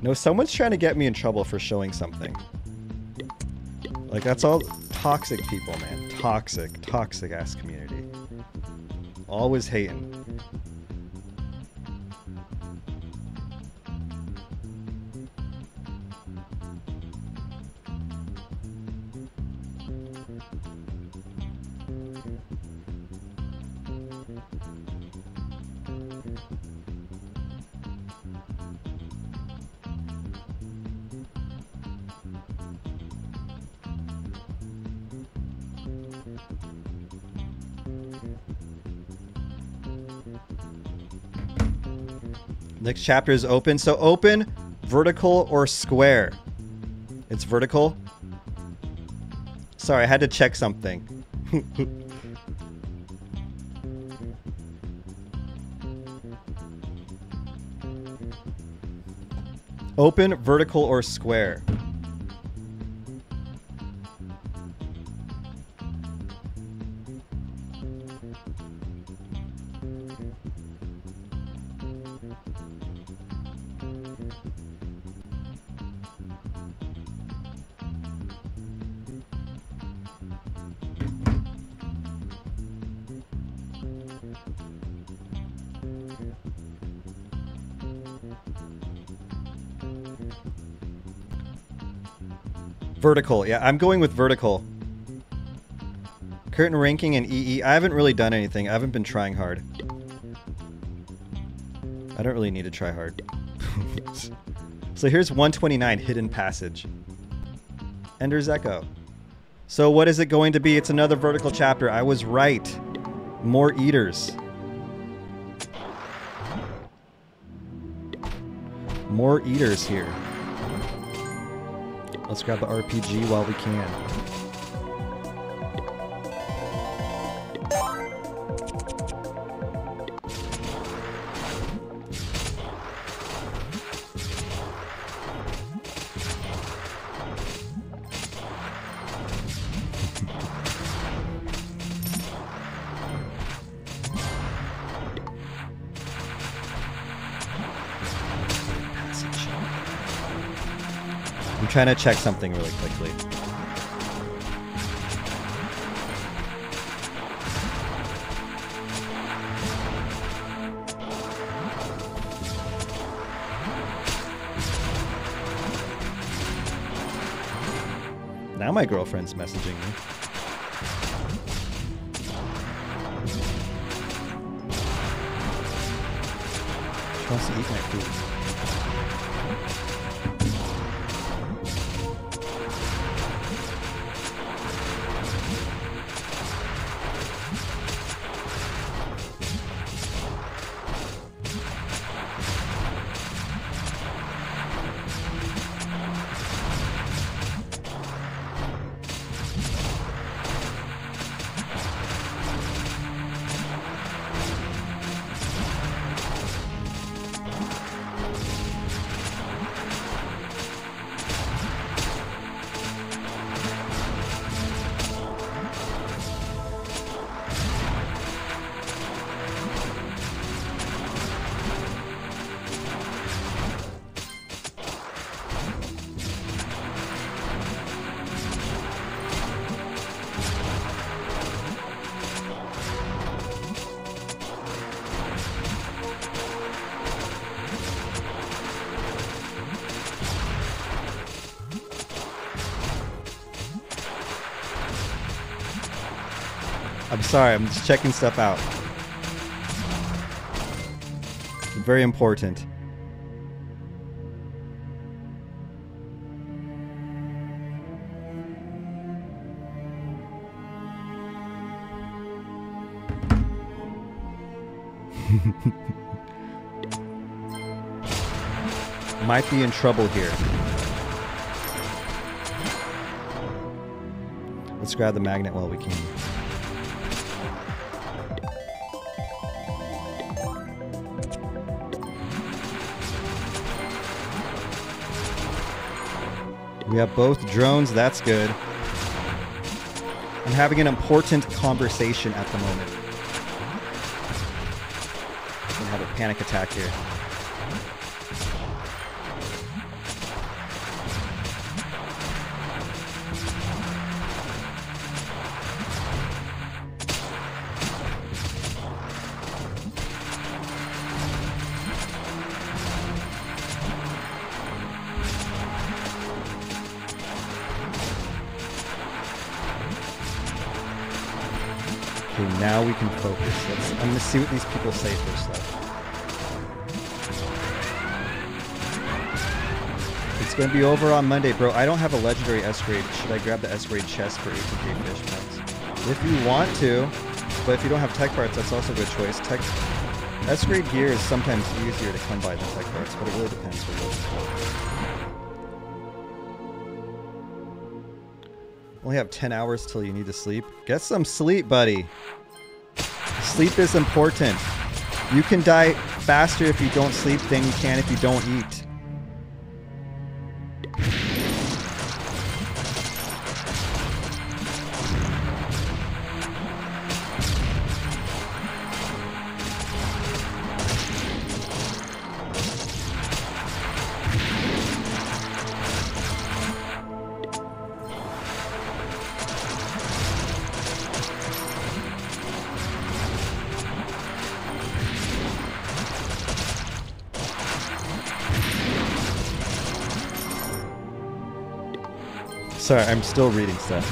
No, someone's trying to get me in trouble for showing something. Like, that's all toxic people, man. Toxic, toxic ass community. Always hating. Next chapter is open. So open, vertical, or square? It's vertical. Sorry, I had to check something. Open, vertical, or square. Vertical, yeah, I'm going with vertical. Current ranking and E E. I haven't really done anything. I haven't been trying hard. I don't really need to try hard. So here's one twenty-nine, Hidden Passage. Ender's Echo. So what is it going to be? It's another vertical chapter. I was right. More eaters. More eaters here. Let's grab the R P G while we can. I'm trying to check something really quickly. Now my girlfriend's messaging me. She wants to eat my food. Sorry, I'm just checking stuff out. Very important. Might be in trouble here. Let's grab the magnet while we can. We have both drones, that's good. I'm having an important conversation at the moment. I'm gonna have a panic attack here. Now we can focus. Let's, I'm going to see what these people say first, though. It's going to be over on Monday, bro. I don't have a legendary S-grade. Should I grab the S-grade chest for eighty-three fish packs? If you want to, but if you don't have tech parts, that's also a good choice. Tech S-grade gear is sometimes easier to come by than tech parts, but it really depends where you go. Only have ten hours till you need to sleep. Get some sleep, buddy. Sleep is important. You can die faster if you don't sleep than you can if you don't eat. Sorry, I'm still reading stuff.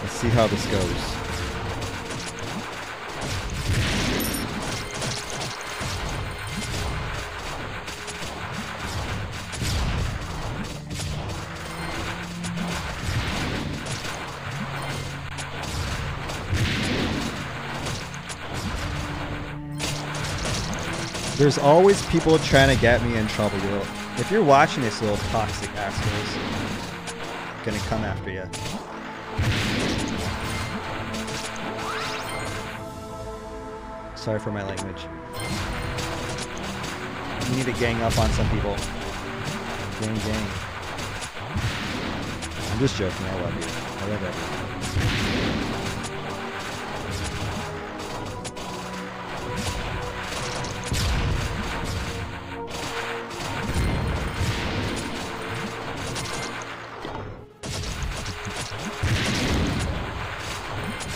Let's see how this goes. There's always people trying to get me in trouble. You'll, if you're watching this, little toxic assholes, I'm gonna come after you. Sorry for my language. We need to gang up on some people. Gang, gang. I'm just joking. I love you. I love everyone.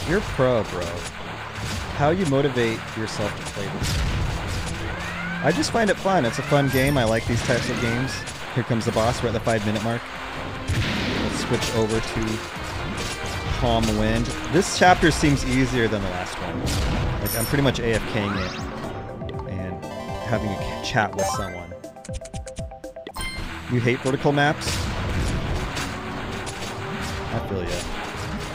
You're pro, bro. How you motivate yourself to play this? I just find it fun. It's a fun game. I like these types of games. Here comes the boss. We're at the five-minute mark. Let's switch over to Calm Wind. This chapter seems easier than the last one. Like, I'm pretty much A F K ing it and having a chat with someone. You hate vertical maps? I feel you.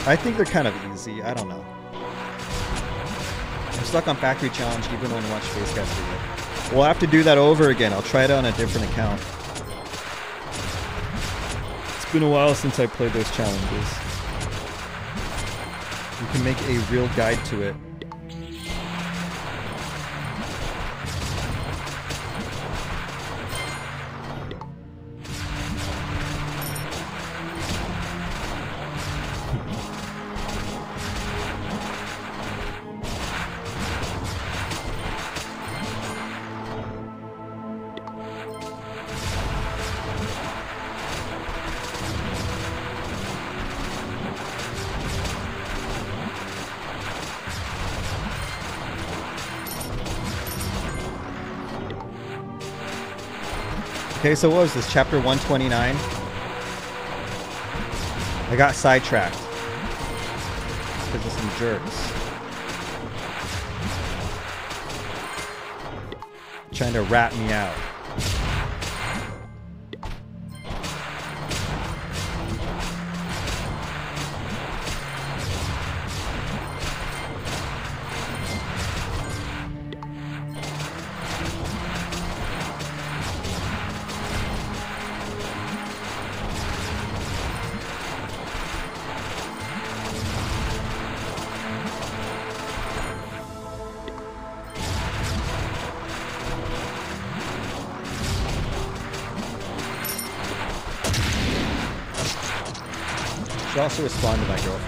I think they're kind of easy. I don't know. I'm stuck on Factory Challenge even when I watch Phasecast video. We'll have to do that over again. I'll try it on a different account. It's been a while since I played those challenges. You can make a real guide to it. Okay, so what was this? Chapter one twenty-nine? I got sidetracked. Because of some jerks. Trying to rat me out. Also respond to my girlfriend.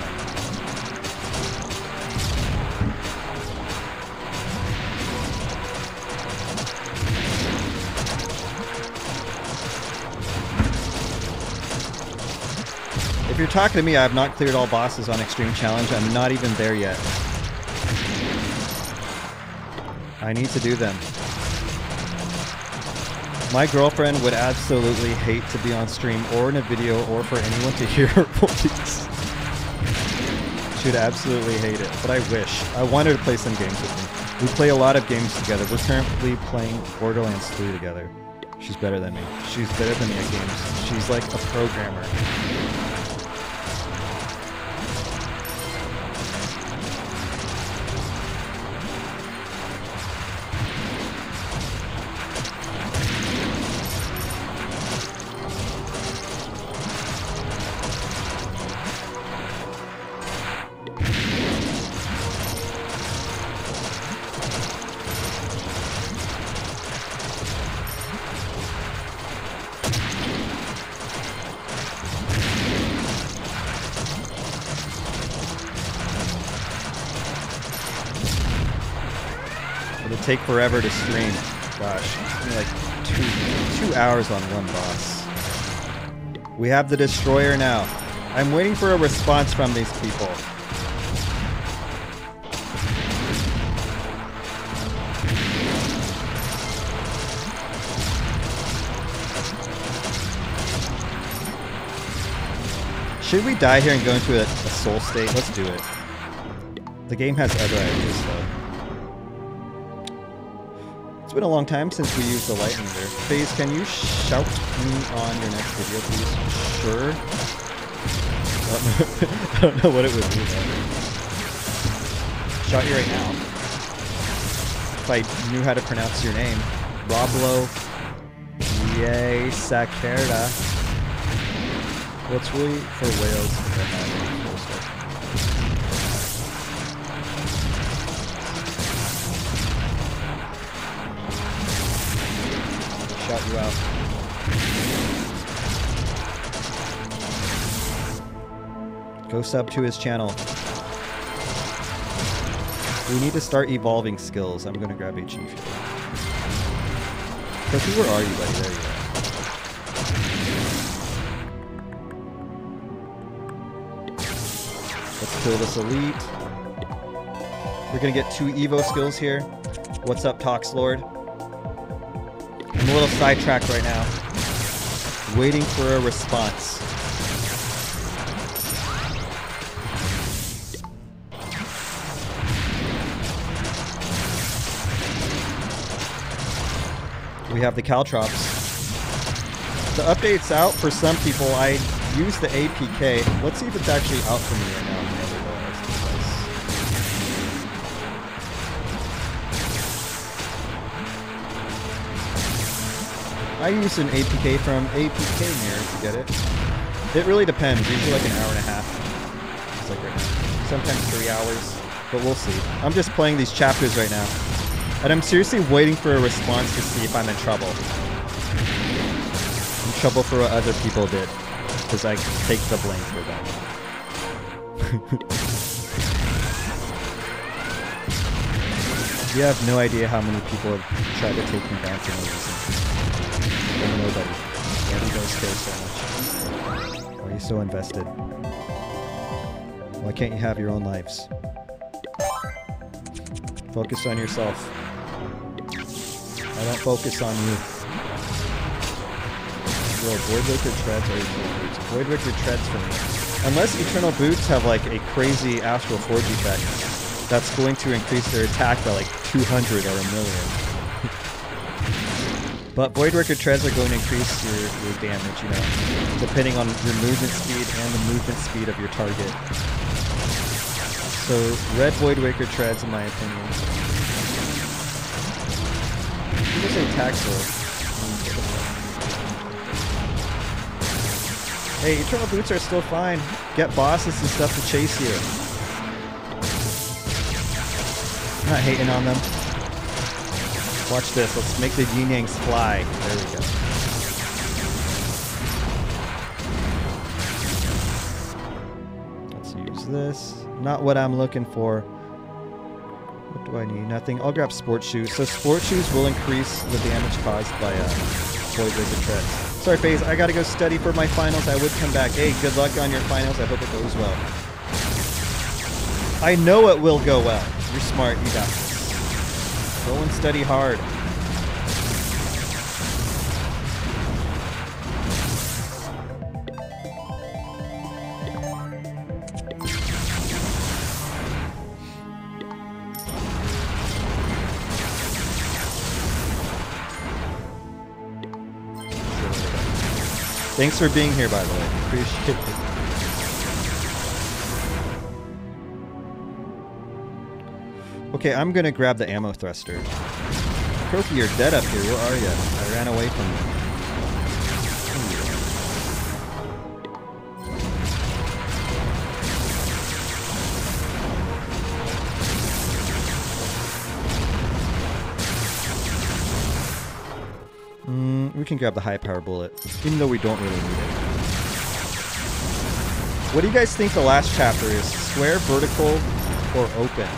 If you're talking to me, I have not cleared all bosses on Extreme Challenge. I'm not even there yet. I need to do them. My girlfriend would absolutely hate to be on stream or in a video or for anyone to hear her voice. She would absolutely hate it, but I wish. I wanted to play some games with me. We play a lot of games together. We're currently playing Borderlands three together. She's better than me. She's better than me at games. She's like a programmer. Take forever to stream. Gosh, I mean, like two two hours on one boss. We have the destroyer now. I'm waiting for a response from these people. Should we die here and go into a, a soul state? Let's do it. The game has other ideas, though. It's been a long time since we used the lightning there. FaZe, can you shout me on your next video, please? Sure. I don't know, I don't know what it would be. Shout you right now. If I knew how to pronounce your name. Roblo. Yay, Sacerda. What's really for Wales? Shout you out. Go sub to his channel. We need to start evolving skills. I'm gonna grab H E fuel. Kofi, where are you, buddy? There you go. Let's kill this elite. We're gonna get two Evo skills here. What's up, Toxlord? I'm a little sidetracked right now, waiting for a response. We have the Caltrops. The update's out for some people. I use the A P K. Let's see if it's actually out for me right now. I use an A P K from A P K Mirror to get it. It really depends. Usually like an hour and a half. Just like right now. Sometimes three hours. But we'll see. I'm just playing these chapters right now. And I'm seriously waiting for a response to see if I'm in trouble. I'm in trouble for what other people did. Because I take the blame for that. You have no idea how many people have tried to take me down for no reason. Nobody. Nobody does care so much. Why are you so invested? Why can't you have your own lives? Focus on yourself. I don't focus on you. Bro, Void Waker Treads or Eternal Boots? Void Waker Treads for me. Unless Eternal Boots have like a crazy Astral Forge effect, that's going to increase their attack by like two hundred or a million. But Void Waker Treads are going to increase your, your damage, you know, depending on your movement speed and the movement speed of your target. So, red Void Waker Treads, in my opinion. There's a Taxel. Hey, Eternal Boots are still fine. Get bosses and stuff to chase you. I'm not hating on them. Watch this, let's make the Yin Yangs fly. There we go. Let's use this. Not what I'm looking for. What do I need? Nothing. I'll grab Sport Shoes. So Sport Shoes will increase the damage caused by uh, Void Waker Treads. Sorry, FaZe, I gotta go study for my finals. I would come back. Hey, good luck on your finals. I hope it goes well. I know it will go well. You're smart. You got it. Go and study hard. Thanks for being here, by the way. Appreciate it. Okay, I'm gonna grab the ammo thruster. Croaky, you're dead up here. Where are you? I ran away from you. Mm, we can grab the high power bullet, even though we don't really need it. What do you guys think the last chapter is? Square, vertical, or open?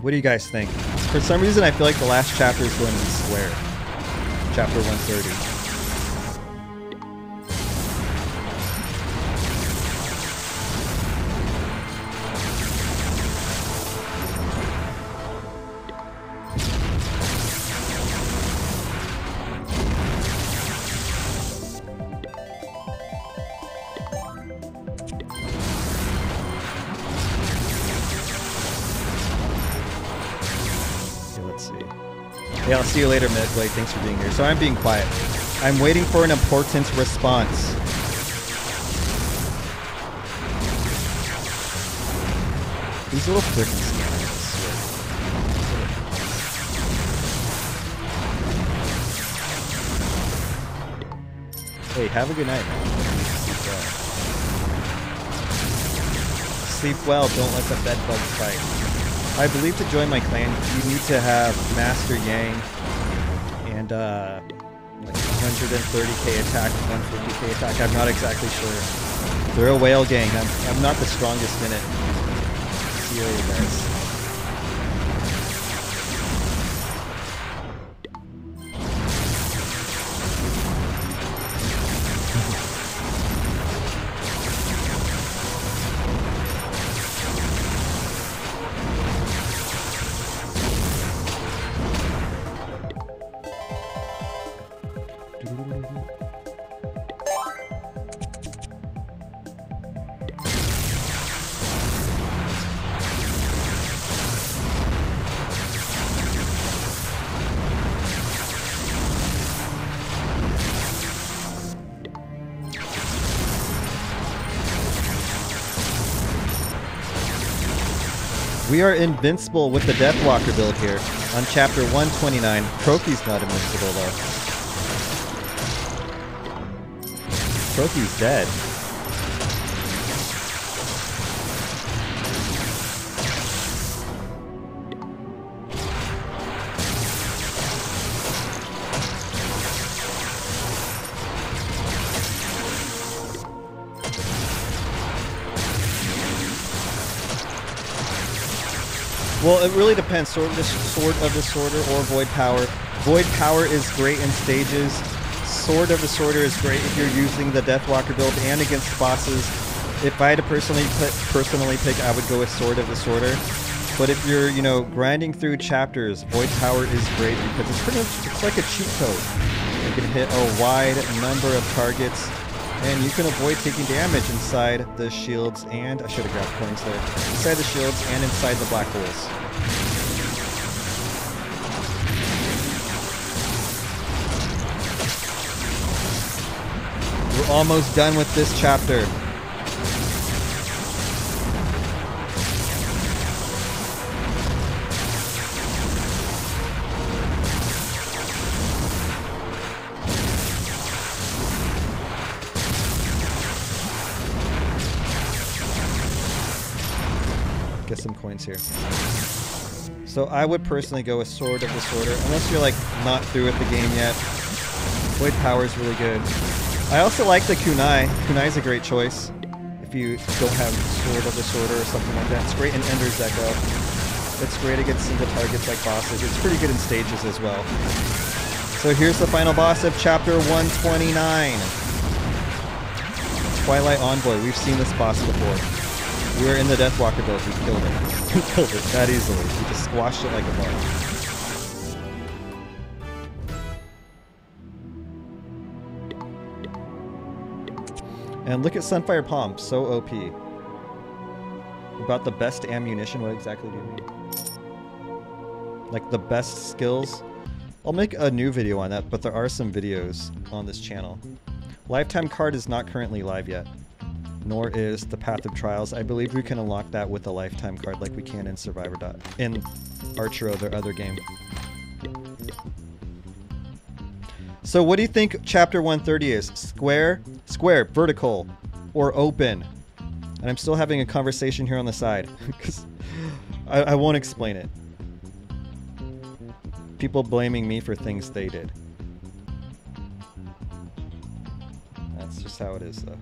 What do you guys think? For some reason, I feel like the last chapter is going to be square. Chapter one thirty. Yeah, I'll see you later, Medic. Thanks for being here. So I'm being quiet. I'm waiting for an important response. These little frickin' Hey, have a good night. Sleep well. Don't let the bed bugs bite. I believe to join my clan, you need to have Master Yang and uh, like one thirty K attack, one fifty K attack. I'm not exactly sure. They're a whale gang. I'm, I'm not the strongest in it. See you later, guys. We are invincible with the Deathwalker build here on chapter one twenty-nine. Croaky's not invincible though. Croaky's dead. Well, it really depends. Sword of Disorder or Void Power. Void Power is great in stages. Sword of Disorder is great if you're using the Deathwalker build and against bosses. If I had to personally personally pick, I would go with Sword of Disorder. But if you're, you know, grinding through chapters, Void Power is great because it's pretty much it's like a cheat code. You can hit a wide number of targets, and you can avoid taking damage inside the shields and... I should have grabbed coins there. Inside the shields and inside the black holes. We're almost done with this chapter. Here. So I would personally go with Sword of Disorder, unless you're like not through with the game yet. Void Power is really good. I also like the Kunai. Kunai is a great choice if you don't have Sword of Disorder or something like that. It's great in Ender's Echo. It's great against single targets like bosses. It's pretty good in stages as well. So here's the final boss of chapter one twenty-nine. Twilight Envoy. We've seen this boss before. We were in the Deathwalker build, we killed it. We killed it that easily. We just squashed it like a bug. And look at Sunfire Palm, so O P. About the best ammunition, what exactly do you mean? Like the best skills? I'll make a new video on that, but there are some videos on this channel. Lifetime card is not currently live yet. Nor is the Path of Trials. I believe we can unlock that with a lifetime card like we can in Survivor dot I O. In Archero, their other game. So what do you think chapter one thirty is? Square, square, vertical, or open? And I'm still having a conversation here on the side. Because I, I won't explain it. People blaming me for things they did. That's just how it is though.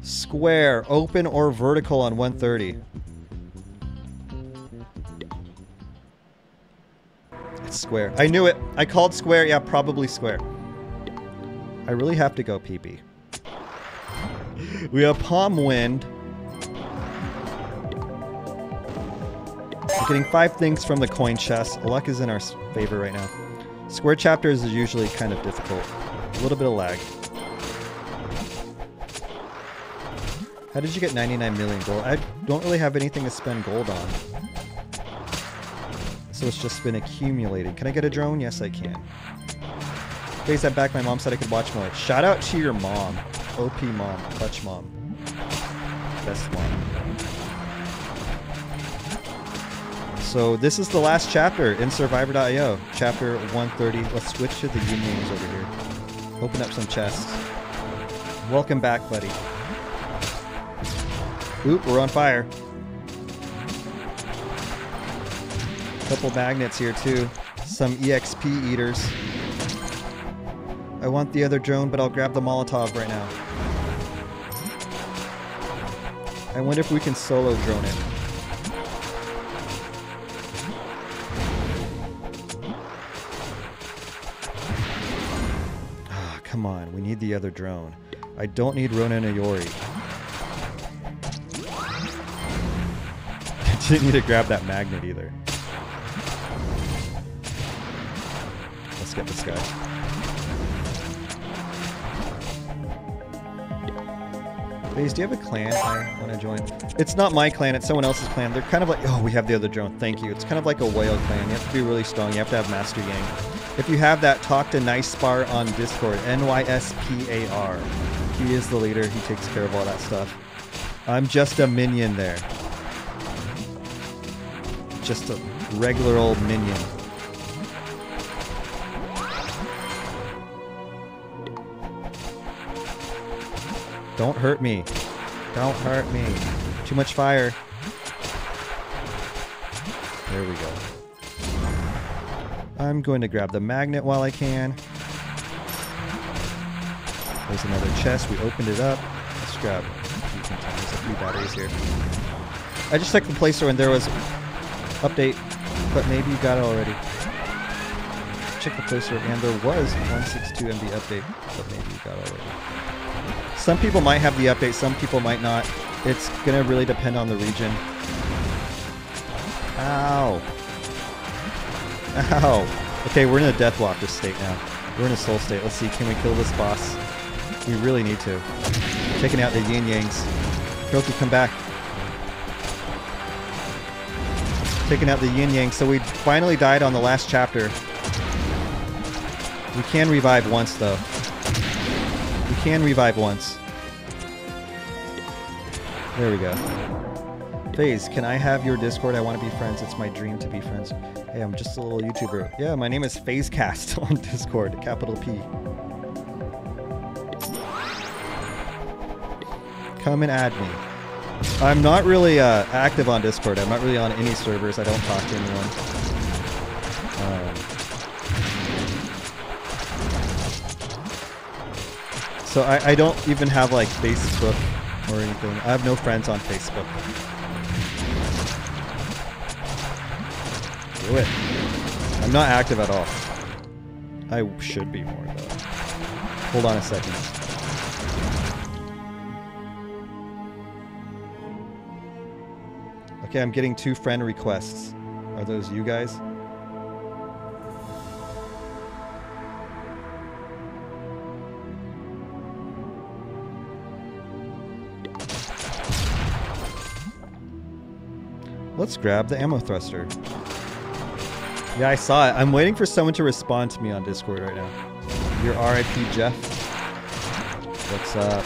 Square, open, or vertical on one thirty. It's square. I knew it. I called square. Yeah, probably square. I really have to go pee-pee. We have Palm Wind. We're getting five things from the coin chest. Luck is in our favor right now. Square chapters is usually kind of difficult. A little bit of lag. How did you get ninety-nine million gold? I don't really have anything to spend gold on. So it's just been accumulating. Can I get a drone? Yes, I can. Days that back, my mom said I could watch more. Shout out to your mom. O P mom. Clutch mom. Best mom. So this is the last chapter in Survivor dot i o. Chapter one thirty. Let's switch to the Yin Yangs over here. Open up some chests. Welcome back, buddy. Oop, we're on fire. Couple magnets here too. Some E X P eaters. I want the other drone, but I'll grab the Molotov right now. I wonder if we can solo drone it. Ah, come on, we need the other drone. I don't need Ronin Ayori. I didn't need to grab that magnet either. Let's get this guy. Do you have a clan I want to join? It's not my clan, it's someone else's clan. They're kind of like, oh, we have the other drone. Thank you. It's kind of like a whale clan. You have to be really strong. You have to have Master Yang. If you have that, talk to Nyspar on Discord. N Y S P A R. He is the leader. He takes care of all that stuff. I'm just a minion there. Just a regular old minion. Don't hurt me. Don't hurt me. Too much fire. There we go. I'm going to grab the magnet while I can. There's another chest. We opened it up. Let's grab a few batteries here. I just checked the Play Store and there was update, but maybe you got it already. Check the Play Store and there was one sixty-two M B update, but maybe you got it already. Some people might have the update, some people might not. It's gonna really depend on the region. Ow. Ow. Okay, we're in a Deathwalker state now. We're in a soul state. Let's see, can we kill this boss? We really need to. Taking out the Yin Yangs. Croaky, come back. Taking out the Yin Yang. So we finally died on the last chapter. We can revive once though. We can revive once. There we go. Phase, can I have your Discord? I want to be friends. It's my dream to be friends. Hey, I'm just a little YouTuber. Yeah, my name is Phasecast on Discord. Capital P. Come and add me. I'm not really uh, active on Discord. I'm not really on any servers. I don't talk to anyone. Um, So I, I don't even have like Facebook or anything. I have no friends on Facebook. Do it. I'm not active at all. I should be more though. Hold on a second. Okay, I'm getting two friend requests. Are those you guys? Let's grab the ammo thruster. Yeah, I saw it. I'm waiting for someone to respond to me on Discord right now. Your R I P Jeff. What's up?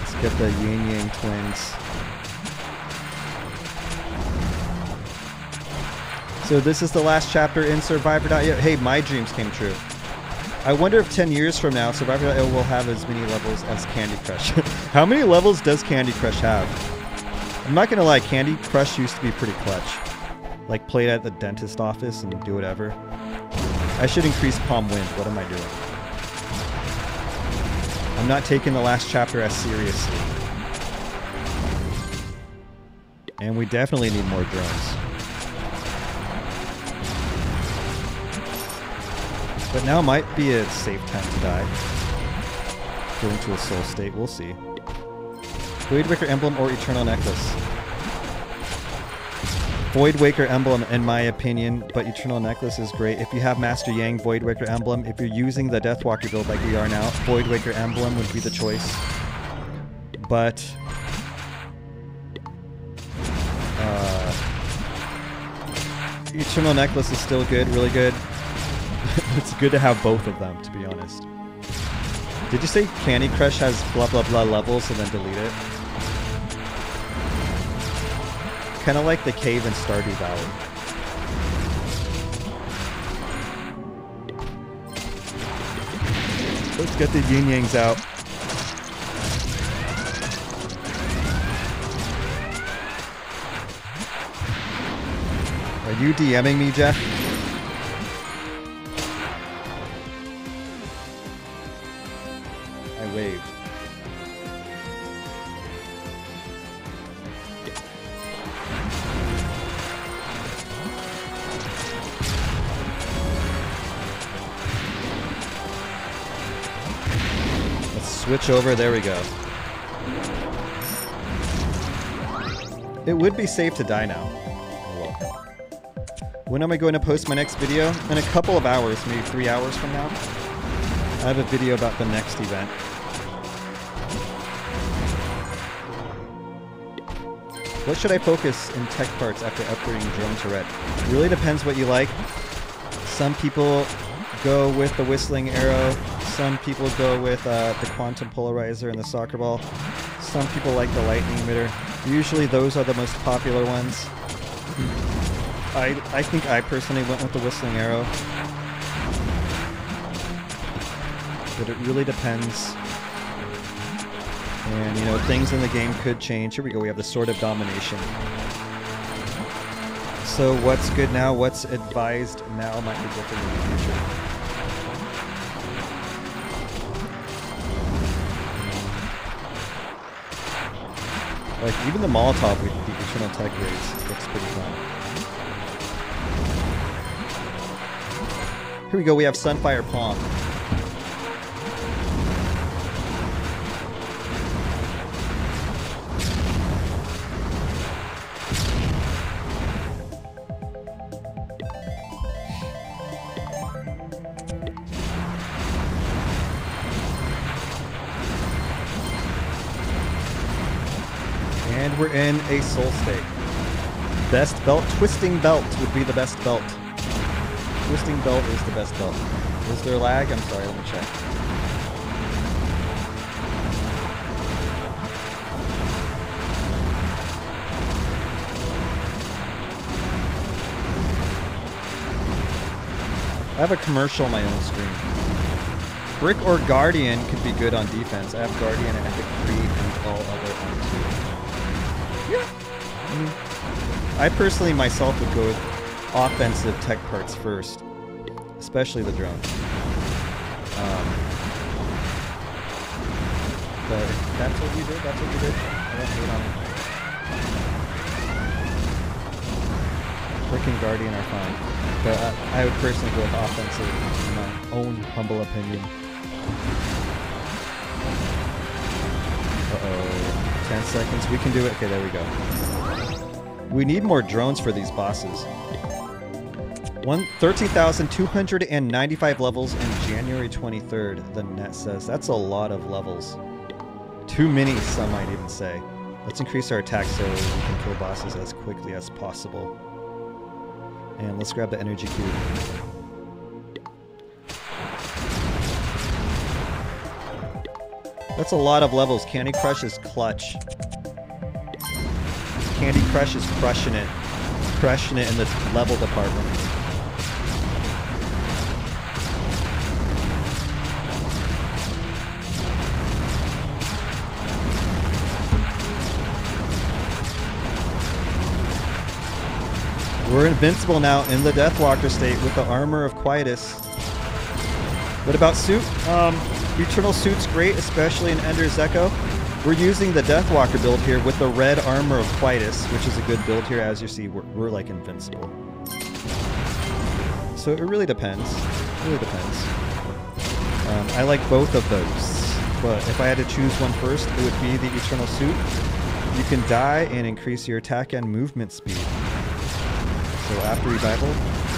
Let's get the Yin Yang twins. So this is the last chapter in Survivor dot i o. Hey, my dreams came true. I wonder if ten years from now, Survivor dot i o will have as many levels as Candy Crush. How many levels does Candy Crush have? I'm not gonna lie, Candy Crush used to be pretty clutch. Like, played at the dentist office and do whatever. I should increase Palm Wind. What am I doing? I'm not taking the last chapter as seriously. And we definitely need more drones. But now might be a safe time to die. Going to a soul state, we'll see. Void Waker Emblem or Eternal Necklace? Void Waker Emblem, in my opinion, but Eternal Necklace is great. If you have Master Yang, Void Waker Emblem. If you're using the Deathwalker build like we are now, Void Waker Emblem would be the choice. but uh, Eternal Necklace is still good, really good. It's good to have both of them, to be honest. Did you say Candy Crush has blah blah blah levels and then delete it? Kind of like the cave in Stardew Valley. Let's get the Yin Yangs out. Are you DMing me, Jeff? I waved. Switch over, there we go. It would be safe to die now. Oh well. When am I going to post my next video? In a couple of hours, maybe three hours from now. I have a video about the next event. What should I focus in tech parts after upgrading drone to red? It really depends what you like. Some people go with the whistling arrow. Some people go with uh, the quantum polarizer and the soccer ball. Some people like the lightning emitter. Usually those are the most popular ones. I, I think I personally went with the whistling arrow. But it really depends. And, you know, things in the game could change. Here we go, we have the Sword of Domination. So what's good now, what's advised now might be different in the future. Like, even the Molotov with the Eternal Tech Grades looks pretty fun. Here we go, we have Sunfire Palm. We're in a soul state. Best belt? Twisting belt would be the best belt. Twisting belt is the best belt. Is there lag? I'm sorry, let me check. I have a commercial on my own screen. Brick or Guardian could be good on defense. I have Guardian and Epic three and all other on two. I personally myself would go with offensive tech parts first, especially the drone. Um, but that's what you did, that's what you did. I don't hate on it. Brick and Guardian are fine, but I, I would personally go with offensive in my own humble opinion. Uh-oh. ten seconds, we can do it. Okay, there we go. We need more drones for these bosses. thirteen thousand two hundred ninety-five levels in January twenty-third, the net says. That's a lot of levels. Too many, some might even say. Let's increase our attack so we can kill bosses as quickly as possible. And let's grab the energy cube. That's a lot of levels. Candy Crush is clutch. Candy Crush is crushing it. It's crushing it in this level department. We're invincible now in the Deathwalker state with the Armor of Quietus. What about Suit? Um... Eternal Suit's great, especially in Ender's Echo. We're using the Deathwalker build here with the red Armor of Quietus, which is a good build here. As you see, we're, we're like invincible. So it really depends. It really depends. Um, I like both of those, but if I had to choose one first, it would be the Eternal Suit. You can die and increase your attack and movement speed. So after revival,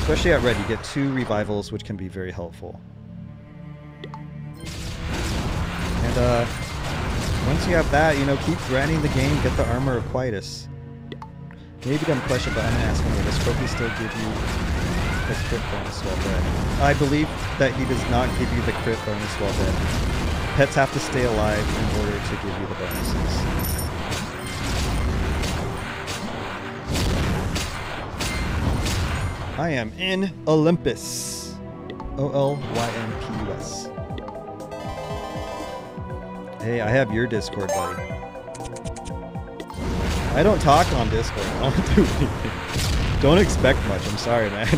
especially at red, you get two revivals, which can be very helpful. And, uh, once you have that, you know, keep grinding the game, get the Armor of Quietus. Maybe dumb question, but I'm gonna ask him, does Croaky still give you the crit bonus while dead? I believe that he does not give you the crit bonus while dead. Pets have to stay alive in order to give you the bonuses. I am in Olympus. O L Y M P U S. Hey, I have your Discord, buddy. I don't talk on Discord. I don't do anything. Don't expect much. I'm sorry, man.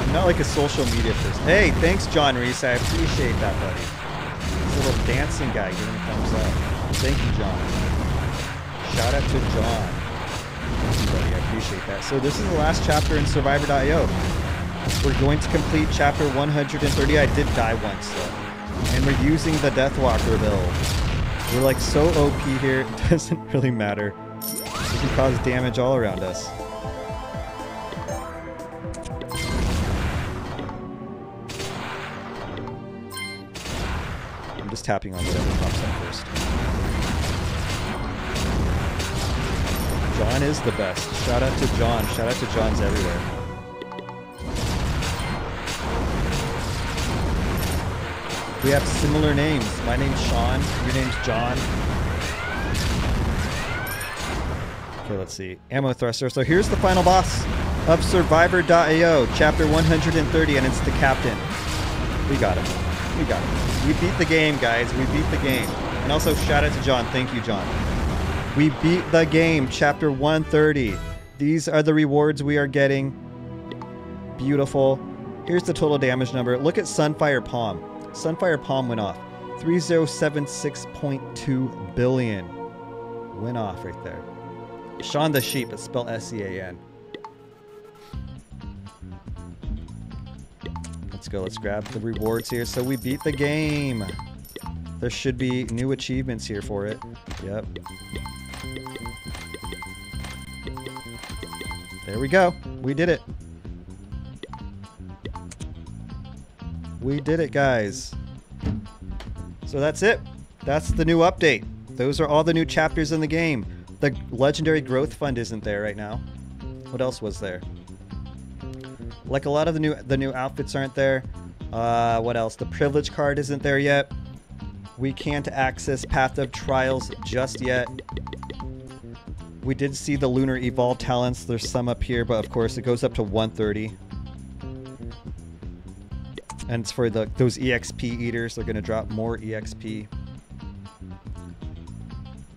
I'm not like a social media person. Hey, thanks, John Reese. I appreciate that, buddy. This little dancing guy giving a thumbs up. Thank you, John. Shout out to John. Everybody, I appreciate that. So this is the last chapter in Survivor dot i o. We're going to complete chapter one hundred thirty. I did die once though. And we're using the Deathwalker build. We're like so O P here, it doesn't really matter. We can cause damage all around us. I'm just tapping on whatever pops up first. John is the best. Shout out to John. Shout out to Johns everywhere. We have similar names. My name's Sean. Your name's John. Okay, let's see. Ammo thruster. So here's the final boss of Survivor dot i o, chapter one hundred thirty, and it's the captain. We got him. We got him. We beat the game, guys. We beat the game. And also, shout out to John. Thank you, John. We beat the game, chapter one thirty. These are the rewards we are getting. Beautiful. Here's the total damage number. Look at Sunfire Palm. Sunfire Palm went off. three thousand seventy-six point two billion. Went off right there. Sean the Sheep, it's spelled S E A N. Let's go, let's grab the rewards here. So we beat the game. There should be new achievements here for it. Yep. There we go. We did it. We did it, guys. So that's it. That's the new update. Those are all the new chapters in the game. The Legendary Growth Fund isn't there right now. What else was there? Like a lot of the new the new outfits aren't there. Uh, what else? The privilege card isn't there yet. We can't access Path of Trials just yet. We did see the Lunar Evolve talents. There's some up here, but of course it goes up to one thirty. And it's for the those E X P eaters. They're going to drop more E X P.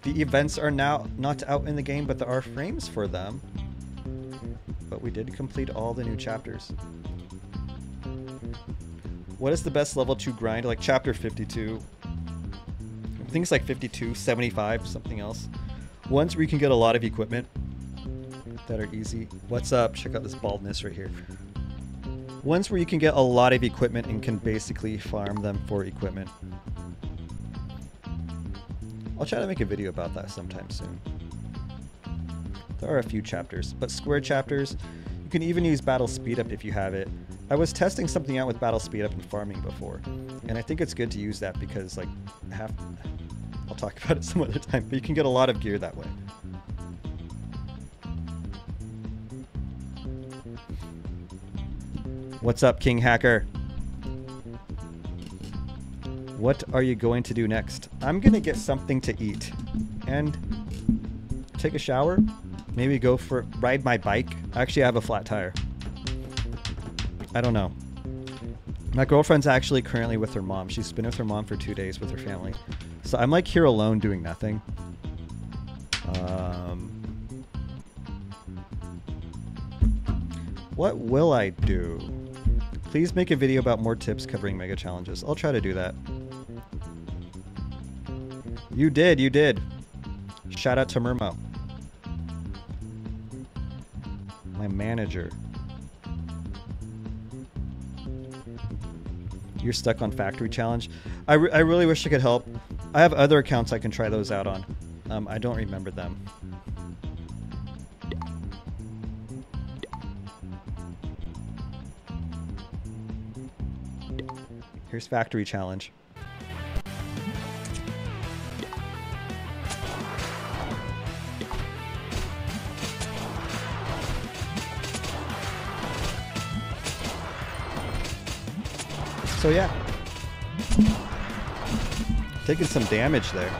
The events are now not out in the game, but there are frames for them. But we did complete all the new chapters. What is the best level to grind? Like chapter fifty-two. I think it's like fifty-two, seventy-five, something else. Ones where you can get a lot of equipment that are easy. What's up? Check out this baldness right here. Ones where you can get a lot of equipment and can basically farm them for equipment. I'll try to make a video about that sometime soon. There are a few chapters, but square chapters. You can even use Battle Speedup if you have it. I was testing something out with Battle Speedup and farming before, and I think it's good to use that because, like, half. I'll talk about it some other time, but you can get a lot of gear that way. What's up, King Hacker? What are you going to do next? I'm going to get something to eat and take a shower. Maybe go for ride my bike. Actually, I have a flat tire. I don't know. My girlfriend's actually currently with her mom. She's been with her mom for two days with her family. So I'm like here alone doing nothing. Um, what will I do? Please make a video about more tips covering mega challenges. I'll try to do that. You did, you did. Shout out to Murmo. My manager. You're stuck on factory challenge. I, re I really wish I could help. I have other accounts I can try those out on. Um, I don't remember them. Here's factory challenge. So yeah, taking some damage there.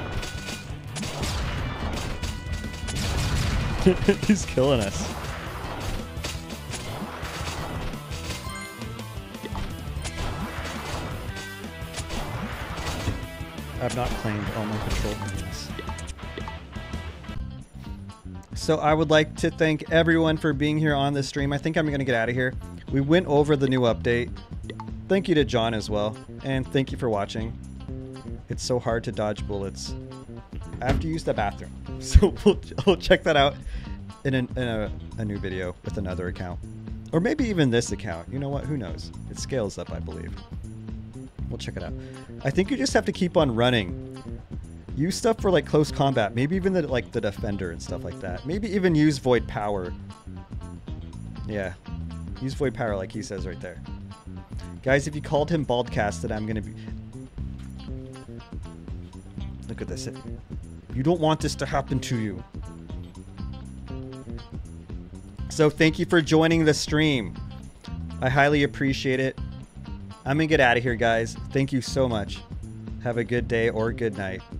He's killing us. I've not claimed all my control things. So I would like to thank everyone for being here on this stream. I think I'm going to get out of here. We went over the new update. Thank you to John as well. And thank you for watching. It's so hard to dodge bullets. I have to use the bathroom. So we'll, we'll check that out in, an, in a, a new video with another account. Or maybe even this account. You know what? Who knows? It scales up, I believe. We'll check it out. I think you just have to keep on running. Use stuff for like close combat. Maybe even the, like the defender and stuff like that. Maybe even use void power. Yeah. Use void power like he says right there. Guys, if you called him Baldcast, then I'm going to be... Look at this. You don't want this to happen to you. So thank you for joining the stream. I highly appreciate it. I'm gonna get out of here, guys. Thank you so much. Have a good day or good night.